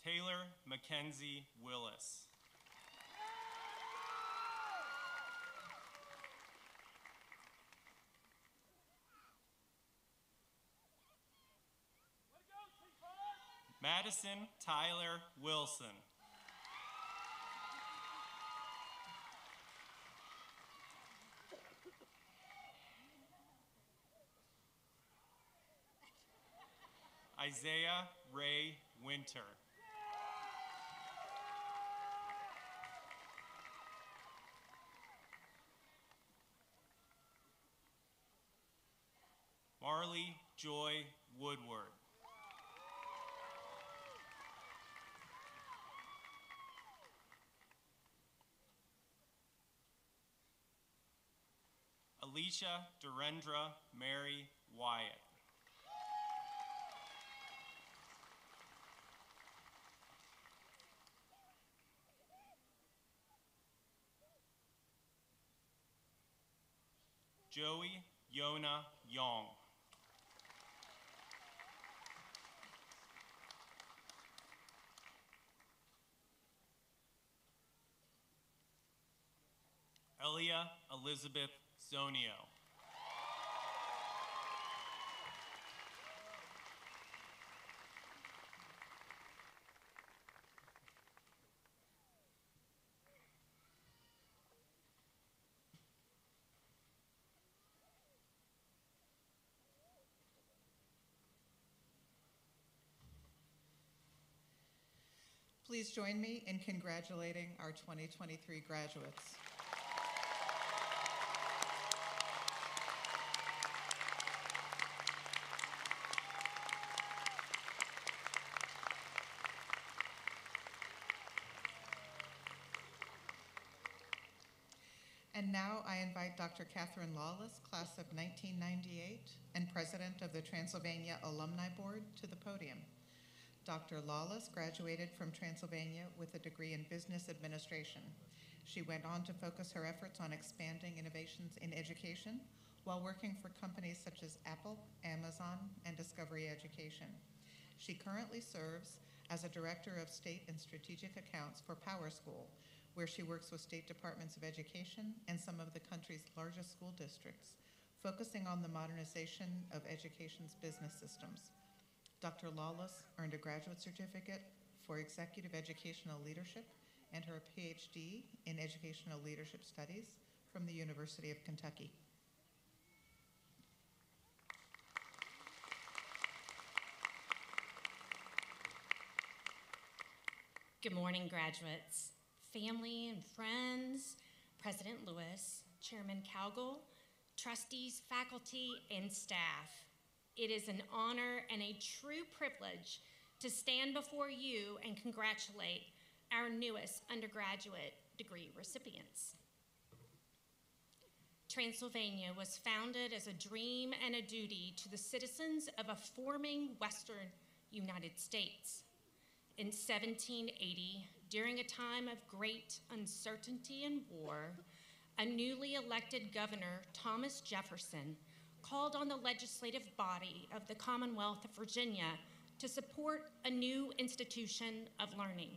Taylor Mackenzie Willis. Madison Tyler Wilson. Isaiah Ray Winter. Marley Joy Woodward. Alicia Durendra Mary Wyatt. Joey Yona Young. Elia Elizabeth Zonio. Please join me in congratulating our twenty twenty-three graduates. And now I invite Doctor Catherine Lawless, class of nineteen ninety-eight, and president of the Transylvania Alumni Board, to the podium. Doctor Lawless graduated from Transylvania with a degree in business administration. She went on to focus her efforts on expanding innovations in education while working for companies such as Apple, Amazon, and Discovery Education. She currently serves as a director of state and strategic accounts for PowerSchool, where she works with state departments of education and some of the country's largest school districts, focusing on the modernization of education's business systems. Doctor Lawless earned a graduate certificate for executive educational leadership and her PhD in educational leadership studies from the University of Kentucky. Good morning, graduates, family and friends, President Lewis, Chairman Cowgill, trustees, faculty, and staff. It is an honor and a true privilege to stand before you and congratulate our newest undergraduate degree recipients. Transylvania was founded as a dream and a duty to the citizens of a forming Western United States. In seventeen eighty, during a time of great uncertainty and war, a newly elected governor, Thomas Jefferson, called on the legislative body of the Commonwealth of Virginia to support a new institution of learning.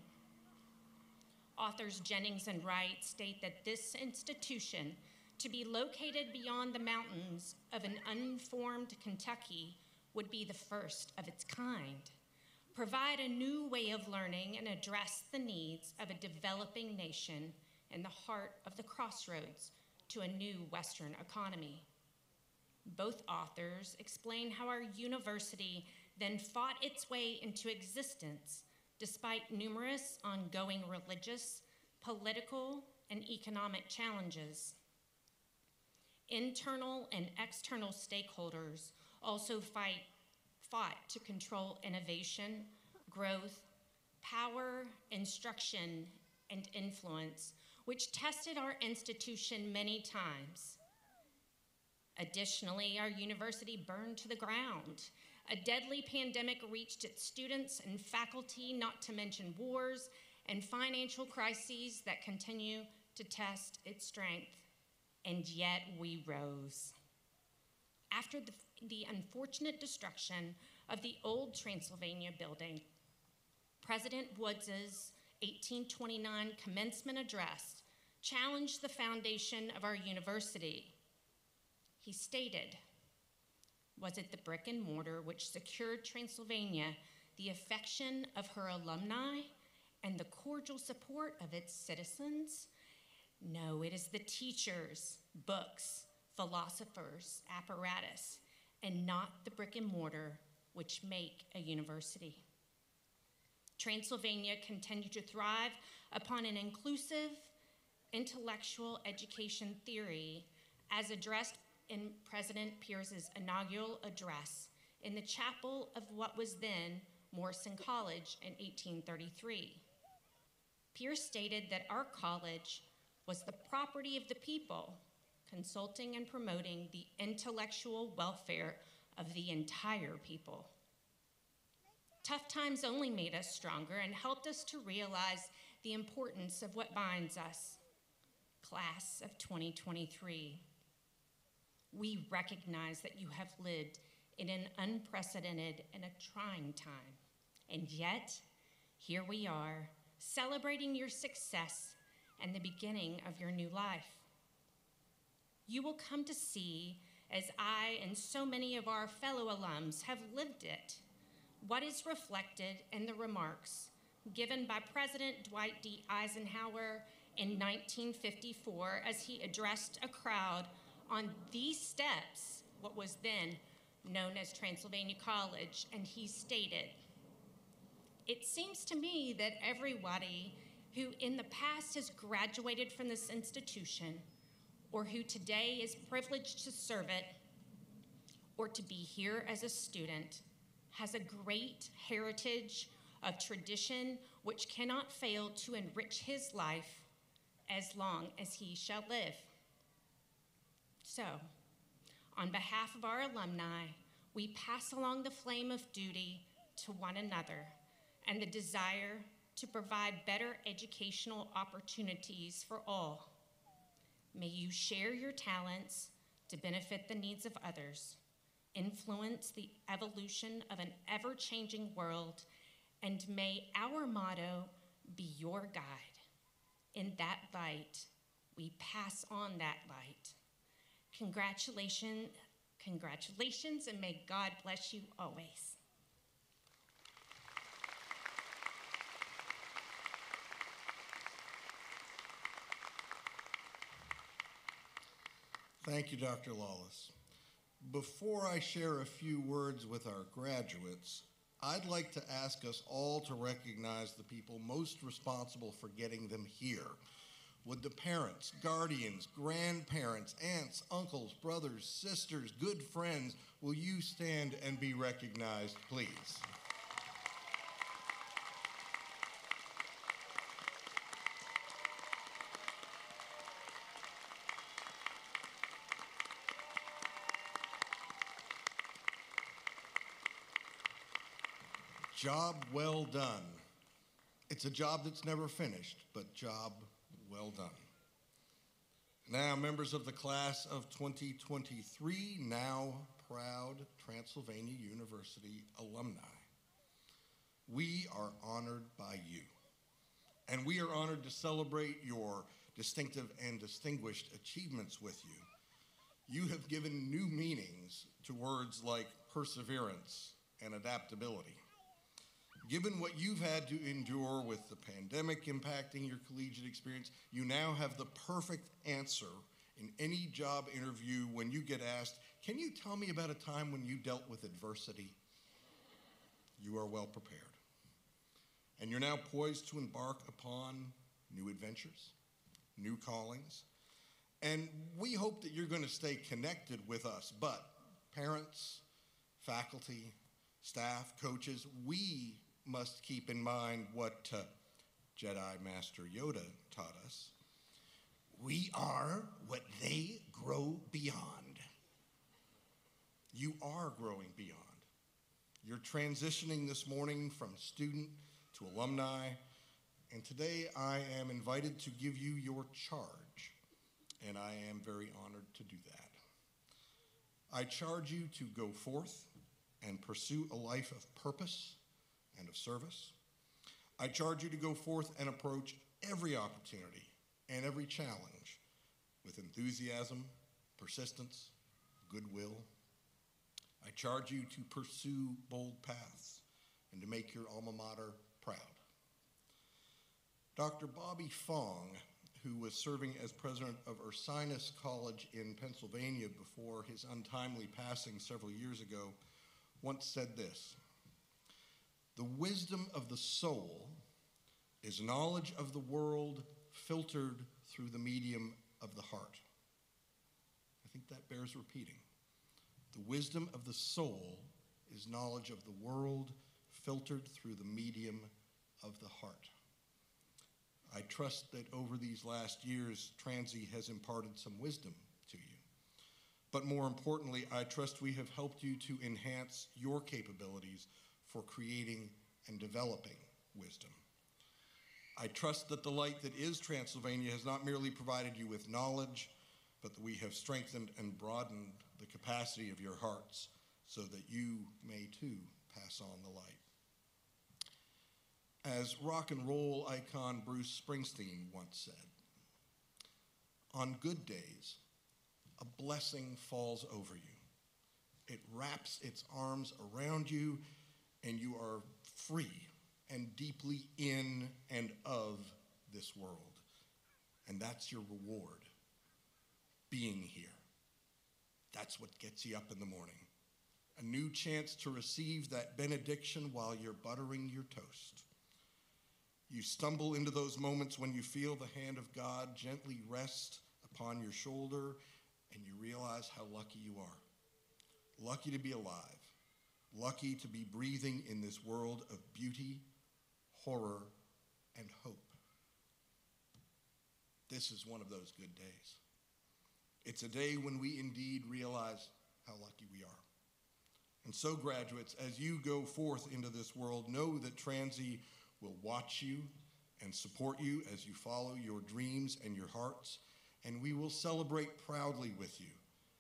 Authors Jennings and Wright state that this institution, to be located beyond the mountains of an unformed Kentucky, would be the first of its kind, provide a new way of learning and address the needs of a developing nation in the heart of the crossroads to a new Western economy. Both authors explain how our university then fought its way into existence despite numerous ongoing religious, political, and economic challenges. Internal and external stakeholders also fight fought to control innovation, growth, power, instruction, and influence, which tested our institution many times. Additionally, our university burned to the ground. A deadly pandemic reached its students and faculty, not to mention wars and financial crises that continue to test its strength, and yet we rose. After the, the unfortunate destruction of the old Transylvania building, President Woods's eighteen twenty-nine commencement address challenged the foundation of our university. He stated, "Was it the brick and mortar which secured Transylvania the affection of her alumni and the cordial support of its citizens? No, it is the teachers, books, philosophers, apparatus, and not the brick and mortar which make a university." Transylvania continued to thrive upon an inclusive intellectual education theory as addressed in President Pierce's inaugural address in the chapel of what was then Morrison College in eighteen thirty-three. Pierce stated that our college was the property of the people, consulting and promoting the intellectual welfare of the entire people. Tough times only made us stronger and helped us to realize the importance of what binds us. Class of twenty twenty-three, we recognize that you have lived in an unprecedented and a trying time, and yet here we are, celebrating your success and the beginning of your new life. You will come to see, as I and so many of our fellow alums have lived it, what is reflected in the remarks given by President Dwight D. Eisenhower in nineteen fifty-four as he addressed a crowd on these steps, what was then known as Transylvania College, and he stated, "It seems to me that everybody who in the past has graduated from this institution, or who today is privileged to serve it, or to be here as a student, has a great heritage of tradition which cannot fail to enrich his life as long as he shall live." So, on behalf of our alumni, we pass along the flame of duty to one another and the desire to provide better educational opportunities for all. May you share your talents to benefit the needs of others, influence the evolution of an ever-changing world, and may our motto be your guide. in that light, we pass on that light. Congratulations, congratulations, and may God bless you always. Thank you, Doctor Lawless. Before I share a few words with our graduates, I'd like to ask us all to recognize the people most responsible for getting them here. Would the parents, guardians, grandparents, aunts, uncles, brothers, sisters, good friends, will you stand and be recognized, please? Job well done. It's a job that's never finished, but job well done. Now, members of the class of twenty twenty-three, now proud Transylvania University alumni, we are honored by you. And we are honored to celebrate your distinctive and distinguished achievements with you. You have given new meanings to words like perseverance and adaptability. Given what you've had to endure with the pandemic impacting your collegiate experience, you now have the perfect answer in any job interview when you get asked, "Can you tell me about a time when you dealt with adversity?" You are well prepared. And you're now poised to embark upon new adventures, new callings. And we hope that you're going to stay connected with us, but parents, faculty, staff, coaches, we must keep in mind what uh, Jedi Master Yoda taught us. We are what they grow beyond. You are growing beyond. You're transitioning this morning from student to alumni, and today I am invited to give you your charge, and I am very honored to do that. I charge you to go forth and pursue a life of purpose and of service. I charge you to go forth and approach every opportunity and every challenge with enthusiasm, persistence, goodwill. I charge you to pursue bold paths and to make your alma mater proud. Doctor Bobby Fong, who was serving as president of Ursinus College in Pennsylvania before his untimely passing several years ago, once said this: "The wisdom of the soul is knowledge of the world filtered through the medium of the heart." I think that bears repeating. The wisdom of the soul is knowledge of the world filtered through the medium of the heart. I trust that over these last years, Transy has imparted some wisdom to you. But more importantly, I trust we have helped you to enhance your capabilities for creating and developing wisdom. I trust that the light that is Transylvania has not merely provided you with knowledge, but that we have strengthened and broadened the capacity of your hearts so that you may too pass on the light. As rock and roll icon Bruce Springsteen once said, "On good days, a blessing falls over you. It wraps its arms around you, and you are free and deeply in and of this world." And that's your reward, being here. That's what gets you up in the morning. A new chance to receive that benediction while you're buttering your toast. You stumble into those moments when you feel the hand of God gently rest upon your shoulder, and you realize how lucky you are. Lucky to be alive. Lucky to be breathing in this world of beauty, horror, and hope. This is one of those good days. It's a day when we indeed realize how lucky we are. And so, graduates, as you go forth into this world, know that Transy will watch you and support you as you follow your dreams and your hearts. And we will celebrate proudly with you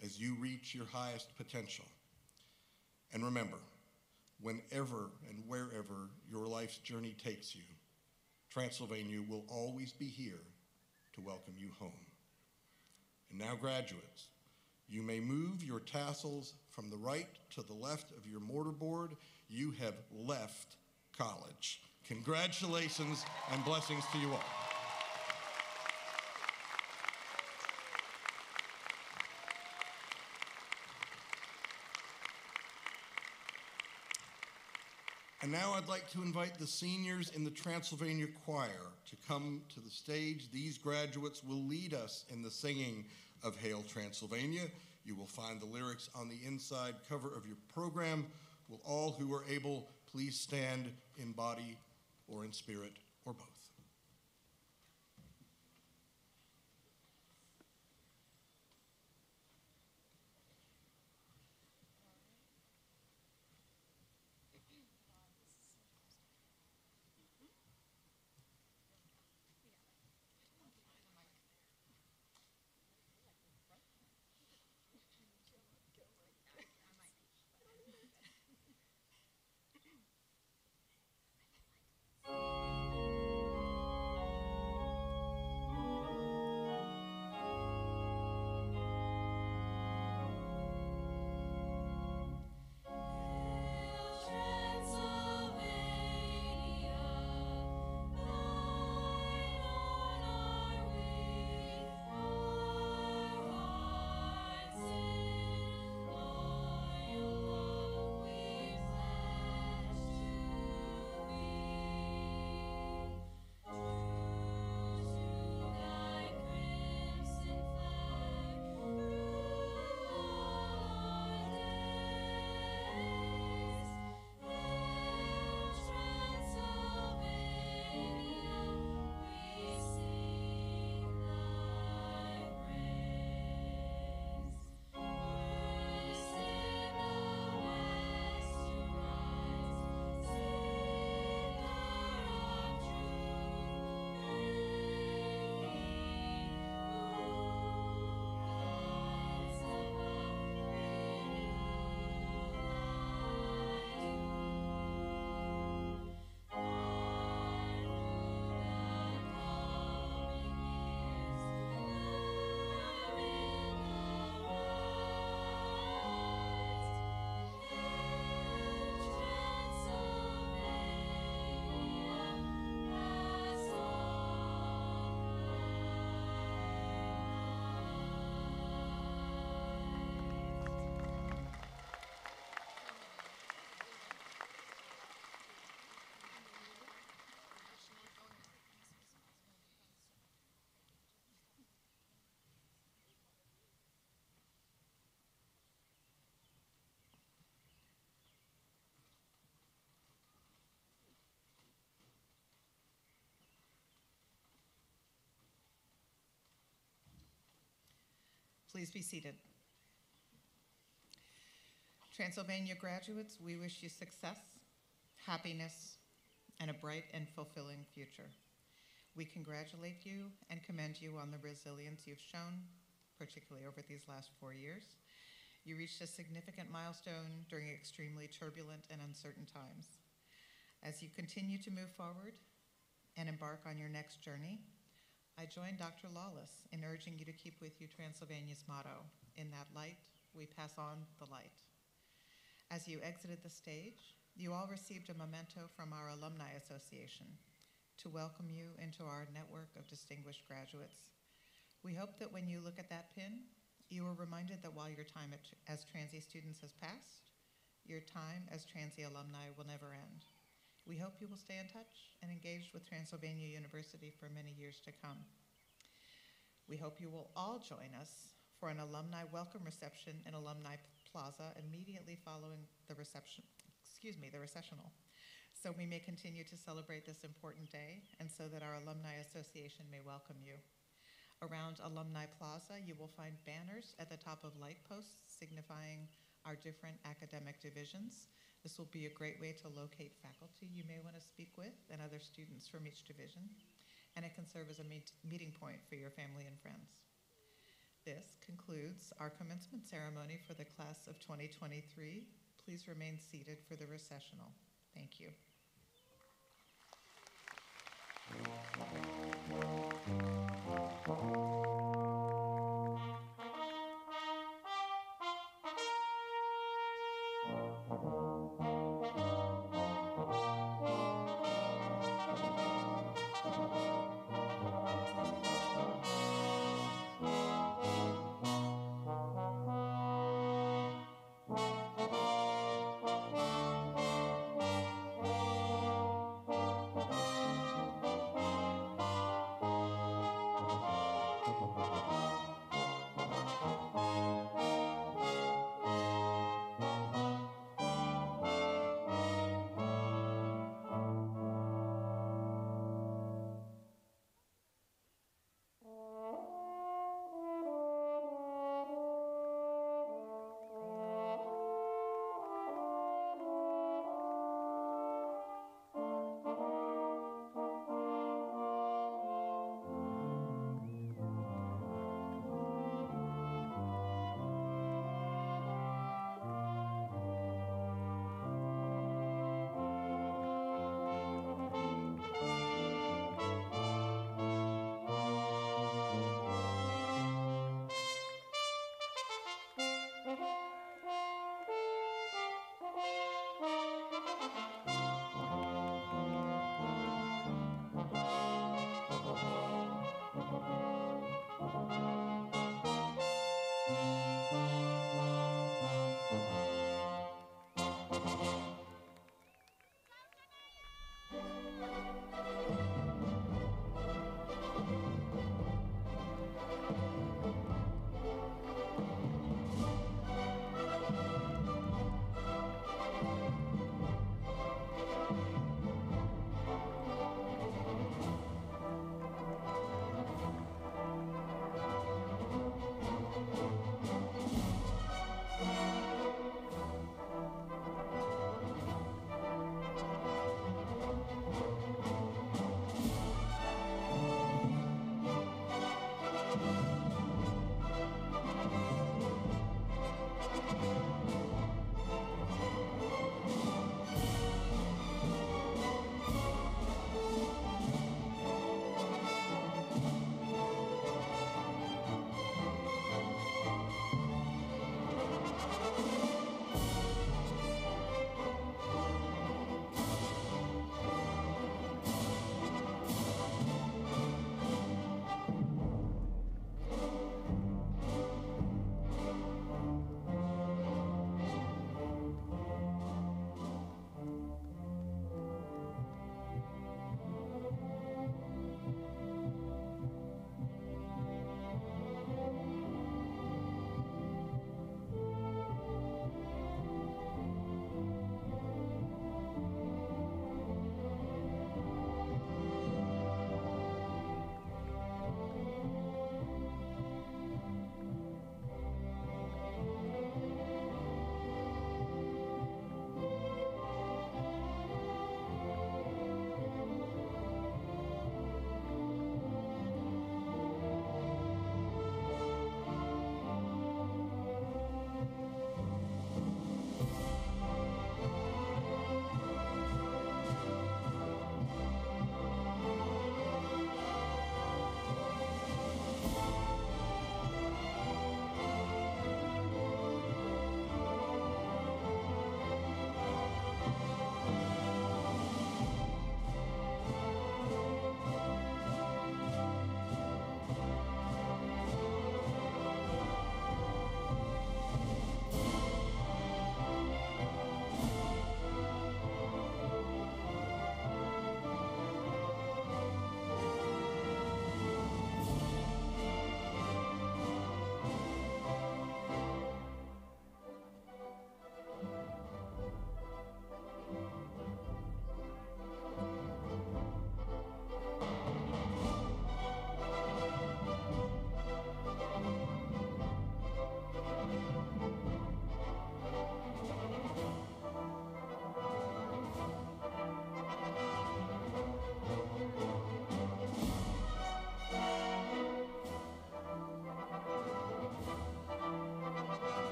as you reach your highest potential. And remember, whenever and wherever your life's journey takes you, Transylvania will always be here to welcome you home. And now, graduates, you may move your tassels from the right to the left of your mortarboard. You have left college. Congratulations and blessings to you all. And now I'd like to invite the seniors in the Transylvania Choir to come to the stage. These graduates will lead us in the singing of Hail Transylvania. You will find the lyrics on the inside cover of your program. Will all who are able please stand in body or in spirit or both? Please be seated. Transylvania graduates, we wish you success, happiness, and a bright and fulfilling future. We congratulate you and commend you on the resilience you've shown, particularly over these last four years. You reached a significant milestone during extremely turbulent and uncertain times. As you continue to move forward and embark on your next journey, I join Doctor Lawless in urging you to keep with you Transylvania's motto, in that light, we pass on the light. As you exited the stage, you all received a memento from our Alumni Association to welcome you into our network of distinguished graduates. We hope that when you look at that pin, you are reminded that while your time as Transy students has passed, your time as Transy alumni will never end. We hope you will stay in touch and engaged with Transylvania University for many years to come. We hope you will all join us for an alumni welcome reception in Alumni Plaza immediately following the reception, excuse me, the recessional, so we may continue to celebrate this important day and so that our Alumni Association may welcome you. Around Alumni Plaza, you will find banners at the top of light posts signifying our different academic divisions. This will be a great way to locate faculty you may want to speak with and other students from each division, and it can serve as a meet meeting point for your family and friends. This concludes our commencement ceremony for the class of twenty twenty-three. Please remain seated for the recessional. Thank you.